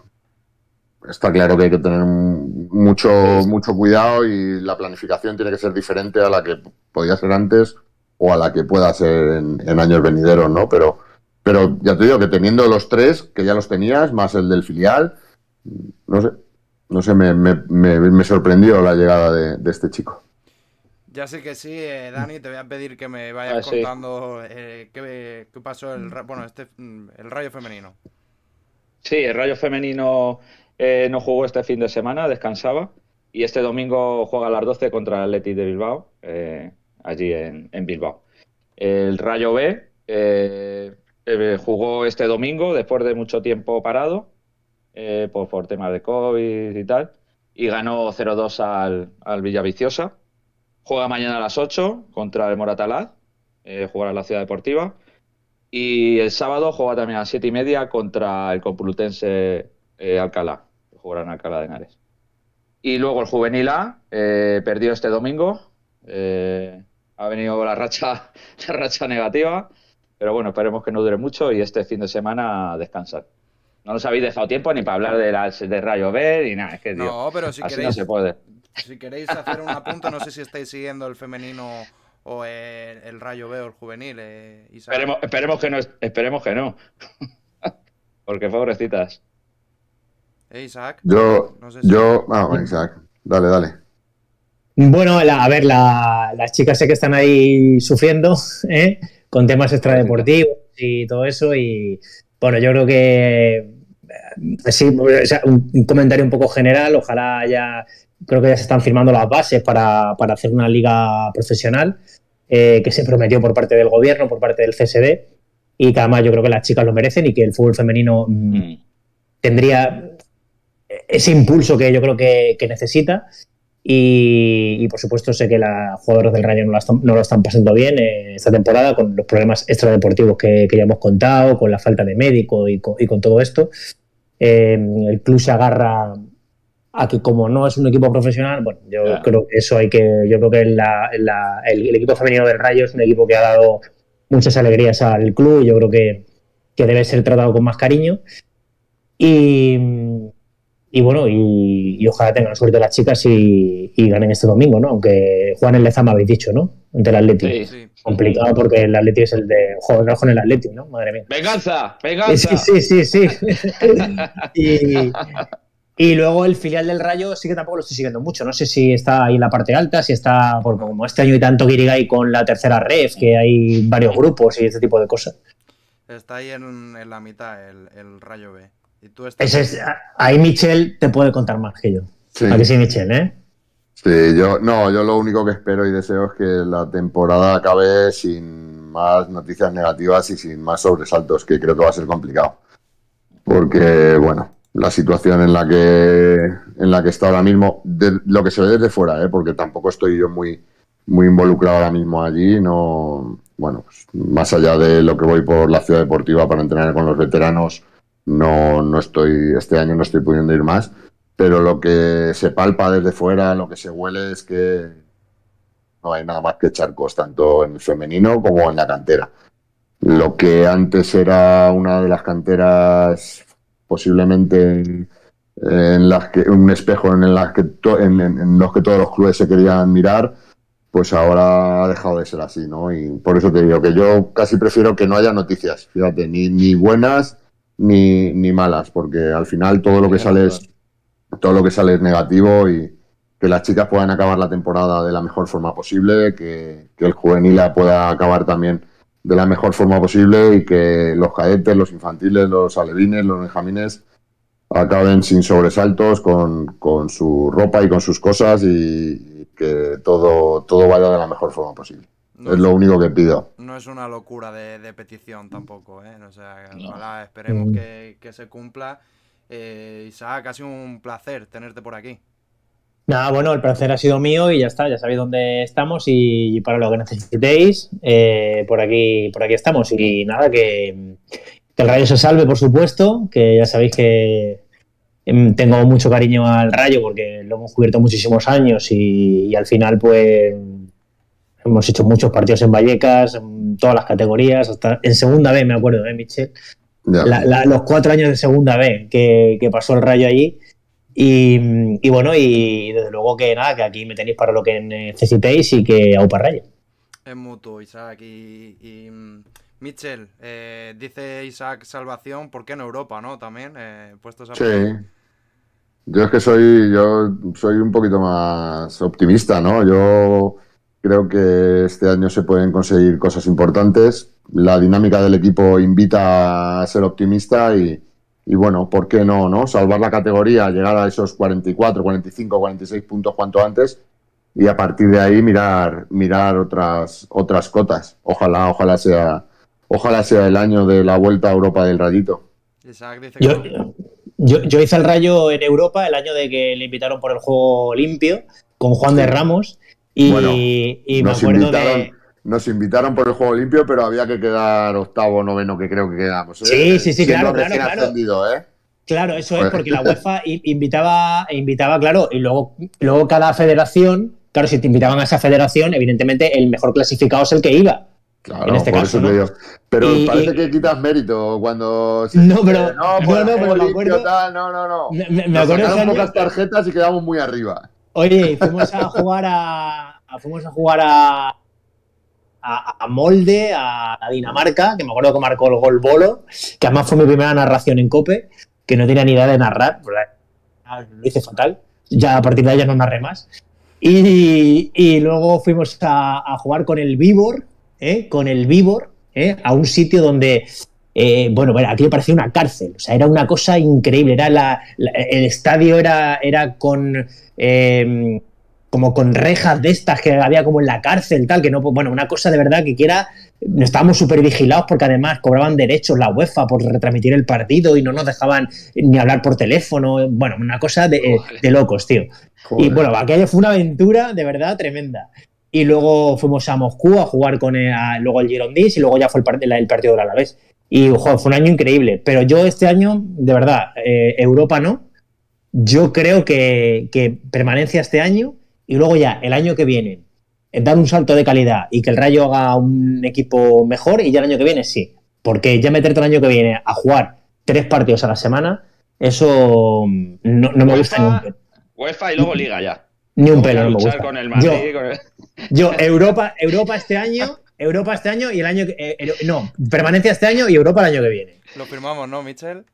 Está claro que hay que tener mucho, mucho cuidado y la planificación tiene que ser diferente a la que podía ser antes o a la que pueda ser en, en años venideros, ¿no? Pero, pero ya te digo que teniendo los tres, que ya los tenías, más el del filial, no sé, no sé, me, me, me, me sorprendió la llegada de, de este chico. Ya sé que sí, eh, Dani, te voy a pedir que me vayas ah, sí. contando eh, qué, qué pasó el, bueno, este, el Rayo femenino. Sí, el Rayo femenino... Eh, no jugó este fin de semana, descansaba, y este domingo juega a las doce contra el Athletic de Bilbao, eh, allí en, en Bilbao. El Rayo B eh, eh, jugó este domingo después de mucho tiempo parado, eh, por, por temas de COVID y tal, y ganó cero dos al, al Villaviciosa. Juega mañana a las ocho contra el Moratalaz, eh, jugará en la Ciudad Deportiva, y el sábado juega también a las siete y media contra el Complutense eh, Alcalá. Jugarán Alcalá de Henares. Y luego el Juvenil A eh, perdió este domingo. Eh, ha venido la racha, la racha negativa. Pero bueno, esperemos que no dure mucho y este fin de semana descansar. No nos habéis dejado tiempo ni para hablar de, las, de Rayo B ni nada. Es que, tío, no, pero si así queréis, no se puede. Si queréis hacer un apunte, no sé si estáis siguiendo el femenino o el, el Rayo B o el Juvenil. Eh, esperemos, esperemos que no. Esperemos que no. Porque pobrecitas. ¿Eh, Isaac? Yo, no sé si... yo, ah, Isaac, dale, dale. Bueno, la, a ver, la, la, las chicas sé que están ahí sufriendo, ¿eh? Con temas extradeportivos y todo eso. Y bueno, yo creo que sí, o sea, un, un comentario un poco general. Ojalá ya, creo que ya se están firmando las bases para, para hacer una liga profesional, eh, que se prometió por parte del gobierno, por parte del C S D, y que además yo creo que las chicas lo merecen y que el fútbol femenino mm. tendría ese impulso que yo creo que, que necesita. Y, y por supuesto sé que las jugadoras del Rayo no, la están, no lo están pasando bien eh, esta temporada, con los problemas extradeportivos que, que ya hemos contado, con la falta de médico y con, y con todo esto. Eh, el club se agarra a que como no es un equipo profesional, bueno, yo claro. creo que eso hay que, yo creo que la, la, el, el equipo femenino del Rayo es un equipo que ha dado muchas alegrías al club. Yo creo que, que debe ser tratado con más cariño. Y... Y bueno, y, y ojalá tengan suerte las chicas y, y ganen este domingo, ¿no? Aunque Juan el Lezama habéis dicho, ¿no? Ante el Atlético. Sí, sí. Complicado porque el Atlético es el de jugar con el Atlético, ¿no? Madre mía. ¡Venganza! ¡Venganza! Sí, sí, sí, sí. y, y luego el filial del Rayo sí que tampoco lo estoy siguiendo mucho. No sé si está ahí en la parte alta, si está, porque como este año hay tanto guirigay con la tercera ref, que hay varios grupos y este tipo de cosas. Está ahí en, en la mitad el, el Rayo B. Y tú estás... Ese es, ahí Michel te puede contar más que yo. Sí. ¿A que sí, Michel, eh? Sí, yo, no, yo lo único que espero y deseo es que la temporada acabe sin más noticias negativas y sin más sobresaltos, que creo que va a ser complicado. Porque, bueno, la situación en la que, en la que está ahora mismo, de, lo que se ve desde fuera, ¿eh? Porque tampoco estoy yo muy, muy involucrado ahora mismo allí, no, bueno, pues, más allá de lo que voy por la ciudad deportiva para entrenar con los veteranos. No, no estoy, este año no estoy pudiendo ir más, pero lo que se palpa desde fuera, lo que se huele es que no hay nada más que charcos, tanto en el femenino como en la cantera. Lo que antes era una de las canteras posiblemente en las que un espejo en, las que to, en, en los que todos los clubes se querían mirar, pues ahora ha dejado de ser así, ¿no? Y por eso te digo que yo casi prefiero que no haya noticias, fíjate, ni, ni buenas Ni, ni malas, porque al final todo lo que sale es todo lo que sale es negativo, y que las chicas puedan acabar la temporada de la mejor forma posible, que, que el juvenil la pueda acabar también de la mejor forma posible, y que los cadetes, los infantiles, los alevines, los benjamines acaben sin sobresaltos, con, con su ropa y con sus cosas, y, y que todo, todo vaya de la mejor forma posible. No es lo único que pido. No es una locura de, de petición tampoco, ¿eh? O sea, no. Ojalá, esperemos que, que se cumpla. Eh, Isaac, ha sido un placer tenerte por aquí. Nada, bueno, el placer ha sido mío y ya está, ya sabéis dónde estamos, y para lo que necesitéis, eh, por aquí, por aquí estamos. Y nada, que, que el Rayo se salve, por supuesto, que ya sabéis que tengo mucho cariño al Rayo porque lo hemos cubierto muchísimos años, y, y al final, pues... Hemos hecho muchos partidos en Vallecas, en todas las categorías, hasta en segunda B, me acuerdo, ¿eh, Michel? Yeah. La, la, los cuatro años de segunda B que, que pasó el Rayo allí. Y, y bueno, y desde luego que nada, que aquí me tenéis para lo que necesitéis, y que aupa Rayo. Es mutuo, Isaac. Y, y Michel, eh, dice Isaac salvación, ¿por qué en Europa, no? También, eh, puestos a... Sí. Yo es que soy, yo soy un poquito más optimista, ¿no? Yo... Creo que este año se pueden conseguir cosas importantes. La dinámica del equipo invita a ser optimista y, y bueno, ¿por qué no, no? Salvar la categoría, llegar a esos cuarenta y cuatro, cuarenta y cinco, cuarenta y seis puntos cuanto antes, y a partir de ahí mirar mirar otras otras cotas. Ojalá, ojalá sea ojalá sea el año de la vuelta a Europa del Rayito. Yo, yo, yo hice el Rayo en Europa el año de que le invitaron por el juego limpio con Juan de Ramos. Y, bueno, y me nos, acuerdo invitaron, de... nos invitaron por el juego limpio, pero había que quedar octavo, noveno, que creo que quedamos. ¿Eh? Sí, sí, sí, siendo claro, claro, claro. ¿Eh? Claro, eso pues... es porque la UEFA invitaba, invitaba, claro, y luego, luego cada federación, claro, si te invitaban a esa federación, evidentemente el mejor clasificado es el que iba. Claro, en este por caso, eso ¿no? Te digo. Pero y, parece y... que quitas mérito cuando... Se... No, pero... No, pues, no, no, pero me acuerdo... Tal, no, no, no. Me, me, me acuerdo sacaron pocas tarjetas y quedamos muy arriba. Oye, fuimos a jugar a, a fuimos a jugar a, a, a Molde, a, a Dinamarca, que me acuerdo que marcó el gol Bolo, que además fue mi primera narración en COPE, que no tenía ni idea de narrar, lo hice fatal, ya a partir de ahí ya no narré más. Y, y luego fuimos a, a jugar con el Viborg, ¿eh? con el Viborg, ¿eh? a un sitio donde, eh, bueno, bueno, aquello parecía una cárcel, o sea, era una cosa increíble, era la, la, el estadio era, era con, eh, como con rejas de estas que había como en la cárcel, tal, que no, bueno, una cosa de verdad que quiera, estábamos súper vigilados porque además cobraban derechos la UEFA por retransmitir el partido y no nos dejaban ni hablar por teléfono, bueno, una cosa de, eh, de locos, tío. Joder. Y bueno, aquello fue una aventura de verdad tremenda. Y luego fuimos a Moscú a jugar con el, a, luego el Girondins y luego ya fue el, part- el partido del Alavés. Y joder, fue un año increíble. Pero yo este año, de verdad, eh, Europa no. Yo creo que, que permanencia este año y luego ya el año que viene dar un salto de calidad y que el Rayo haga un equipo mejor y ya el año que viene sí. Porque ya meterte el año que viene a jugar tres partidos a la semana, eso no, no me gusta nunca. UEFA y luego Liga ya. Ni un pelo, no me gusta. Con el Madrid, yo, con el... yo, Europa, Europa este año, Europa este año y el año que... Eh, el, no, permanencia este año y Europa el año que viene. Lo firmamos, ¿no, Michel?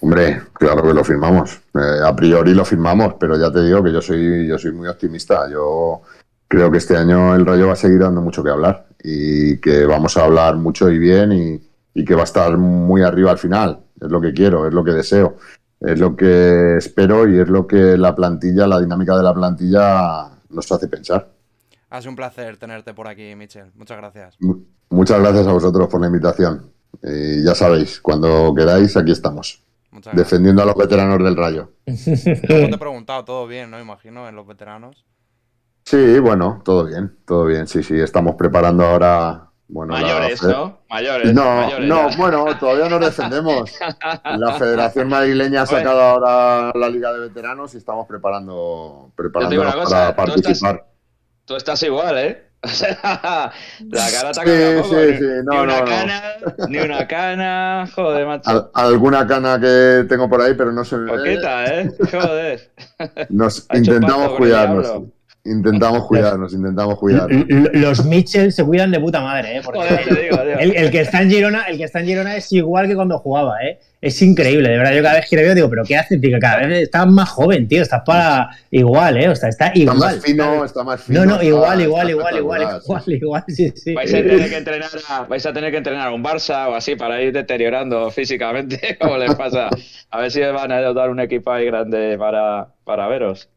Hombre, claro que lo firmamos. Eh, a priori lo firmamos, pero ya te digo que yo soy, yo soy muy optimista. Yo creo que este año el Rayo va a seguir dando mucho que hablar y que vamos a hablar mucho y bien y, y que va a estar muy arriba al final. Es lo que quiero, es lo que deseo. Es lo que espero y es lo que la plantilla, la dinámica de la plantilla nos hace pensar. Ha sido un placer tenerte por aquí, Michel. Muchas gracias. M- muchas gracias a vosotros por la invitación. Y ya sabéis, cuando queráis, aquí estamos. Muchas gracias. Defendiendo a los veteranos del Rayo. Como te he preguntado, todo bien, ¿no? Imagino, en los veteranos. Sí, bueno, todo bien, todo bien. Sí, sí, estamos preparando ahora... Bueno, mayores, la... ¿no? Mayores. No, mayores, no, ya. Bueno, todavía nos defendemos. La Federación Madrileña ha sacado ahora la Liga de Veteranos y estamos preparando preparándonos cosa, para participar. Tú estás, tú estás igual, ¿eh? O sea, la cara está cambiando. Sí, sí, sí. No, ni una no, cana, no. Ni una cana, joder, macho. Al, alguna cana que tengo por ahí, pero no se me ve. Poquita, ¿eh? Joder. Nos intentamos cuidarnos. Intentamos cuidarnos, intentamos cuidarnos. Los Mitchell se cuidan de puta madre, ¿eh? Porque joder, te digo, te digo. El, el que está en Girona, el que está en Girona es igual que cuando jugaba, ¿eh? Es increíble, de verdad. Yo cada vez que le veo digo, pero ¿qué haces? Cada vez estás más joven, tío. Estás para igual, ¿eh? O sea, está igual. Está más fino, está más fino. No, no, igual, igual, igual, igual, igual, igual, sí, sí. Vais a tener que entrenar, a, vais a tener que entrenar a un Barça o así para ir deteriorando físicamente, como les pasa. A ver si van a dar un equipo ahí grande para, para veros.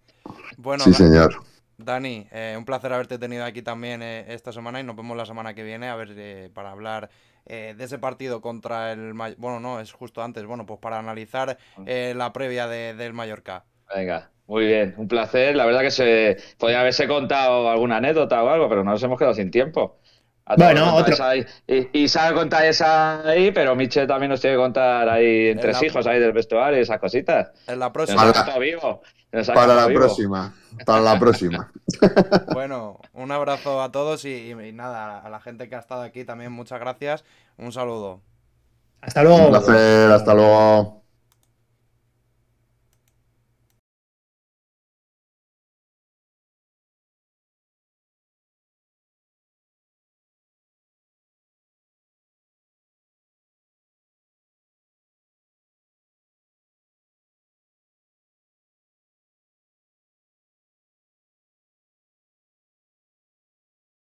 Bueno, sí, señor. Dani, eh, un placer haberte tenido aquí también eh, esta semana y nos vemos la semana que viene a ver eh, para hablar eh, de ese partido contra el Mallorca. Bueno, no, es justo antes. Bueno, pues para analizar eh, la previa de, del Mallorca. Venga, muy bien, un placer. La verdad que se podría haberse contado alguna anécdota o algo, pero nos hemos quedado sin tiempo. Bueno, otro. Y, y sabe contar esa ahí, pero Michel también nos tiene que contar ahí entre en hijos, ahí del vestuario y esas cositas. En la próxima. Nos para, vivo. Nos para la vivo. próxima. Para la próxima. Bueno, un abrazo a todos y, y nada, a la gente que ha estado aquí también, muchas gracias. Un saludo. Hasta luego. Un placer, hasta luego.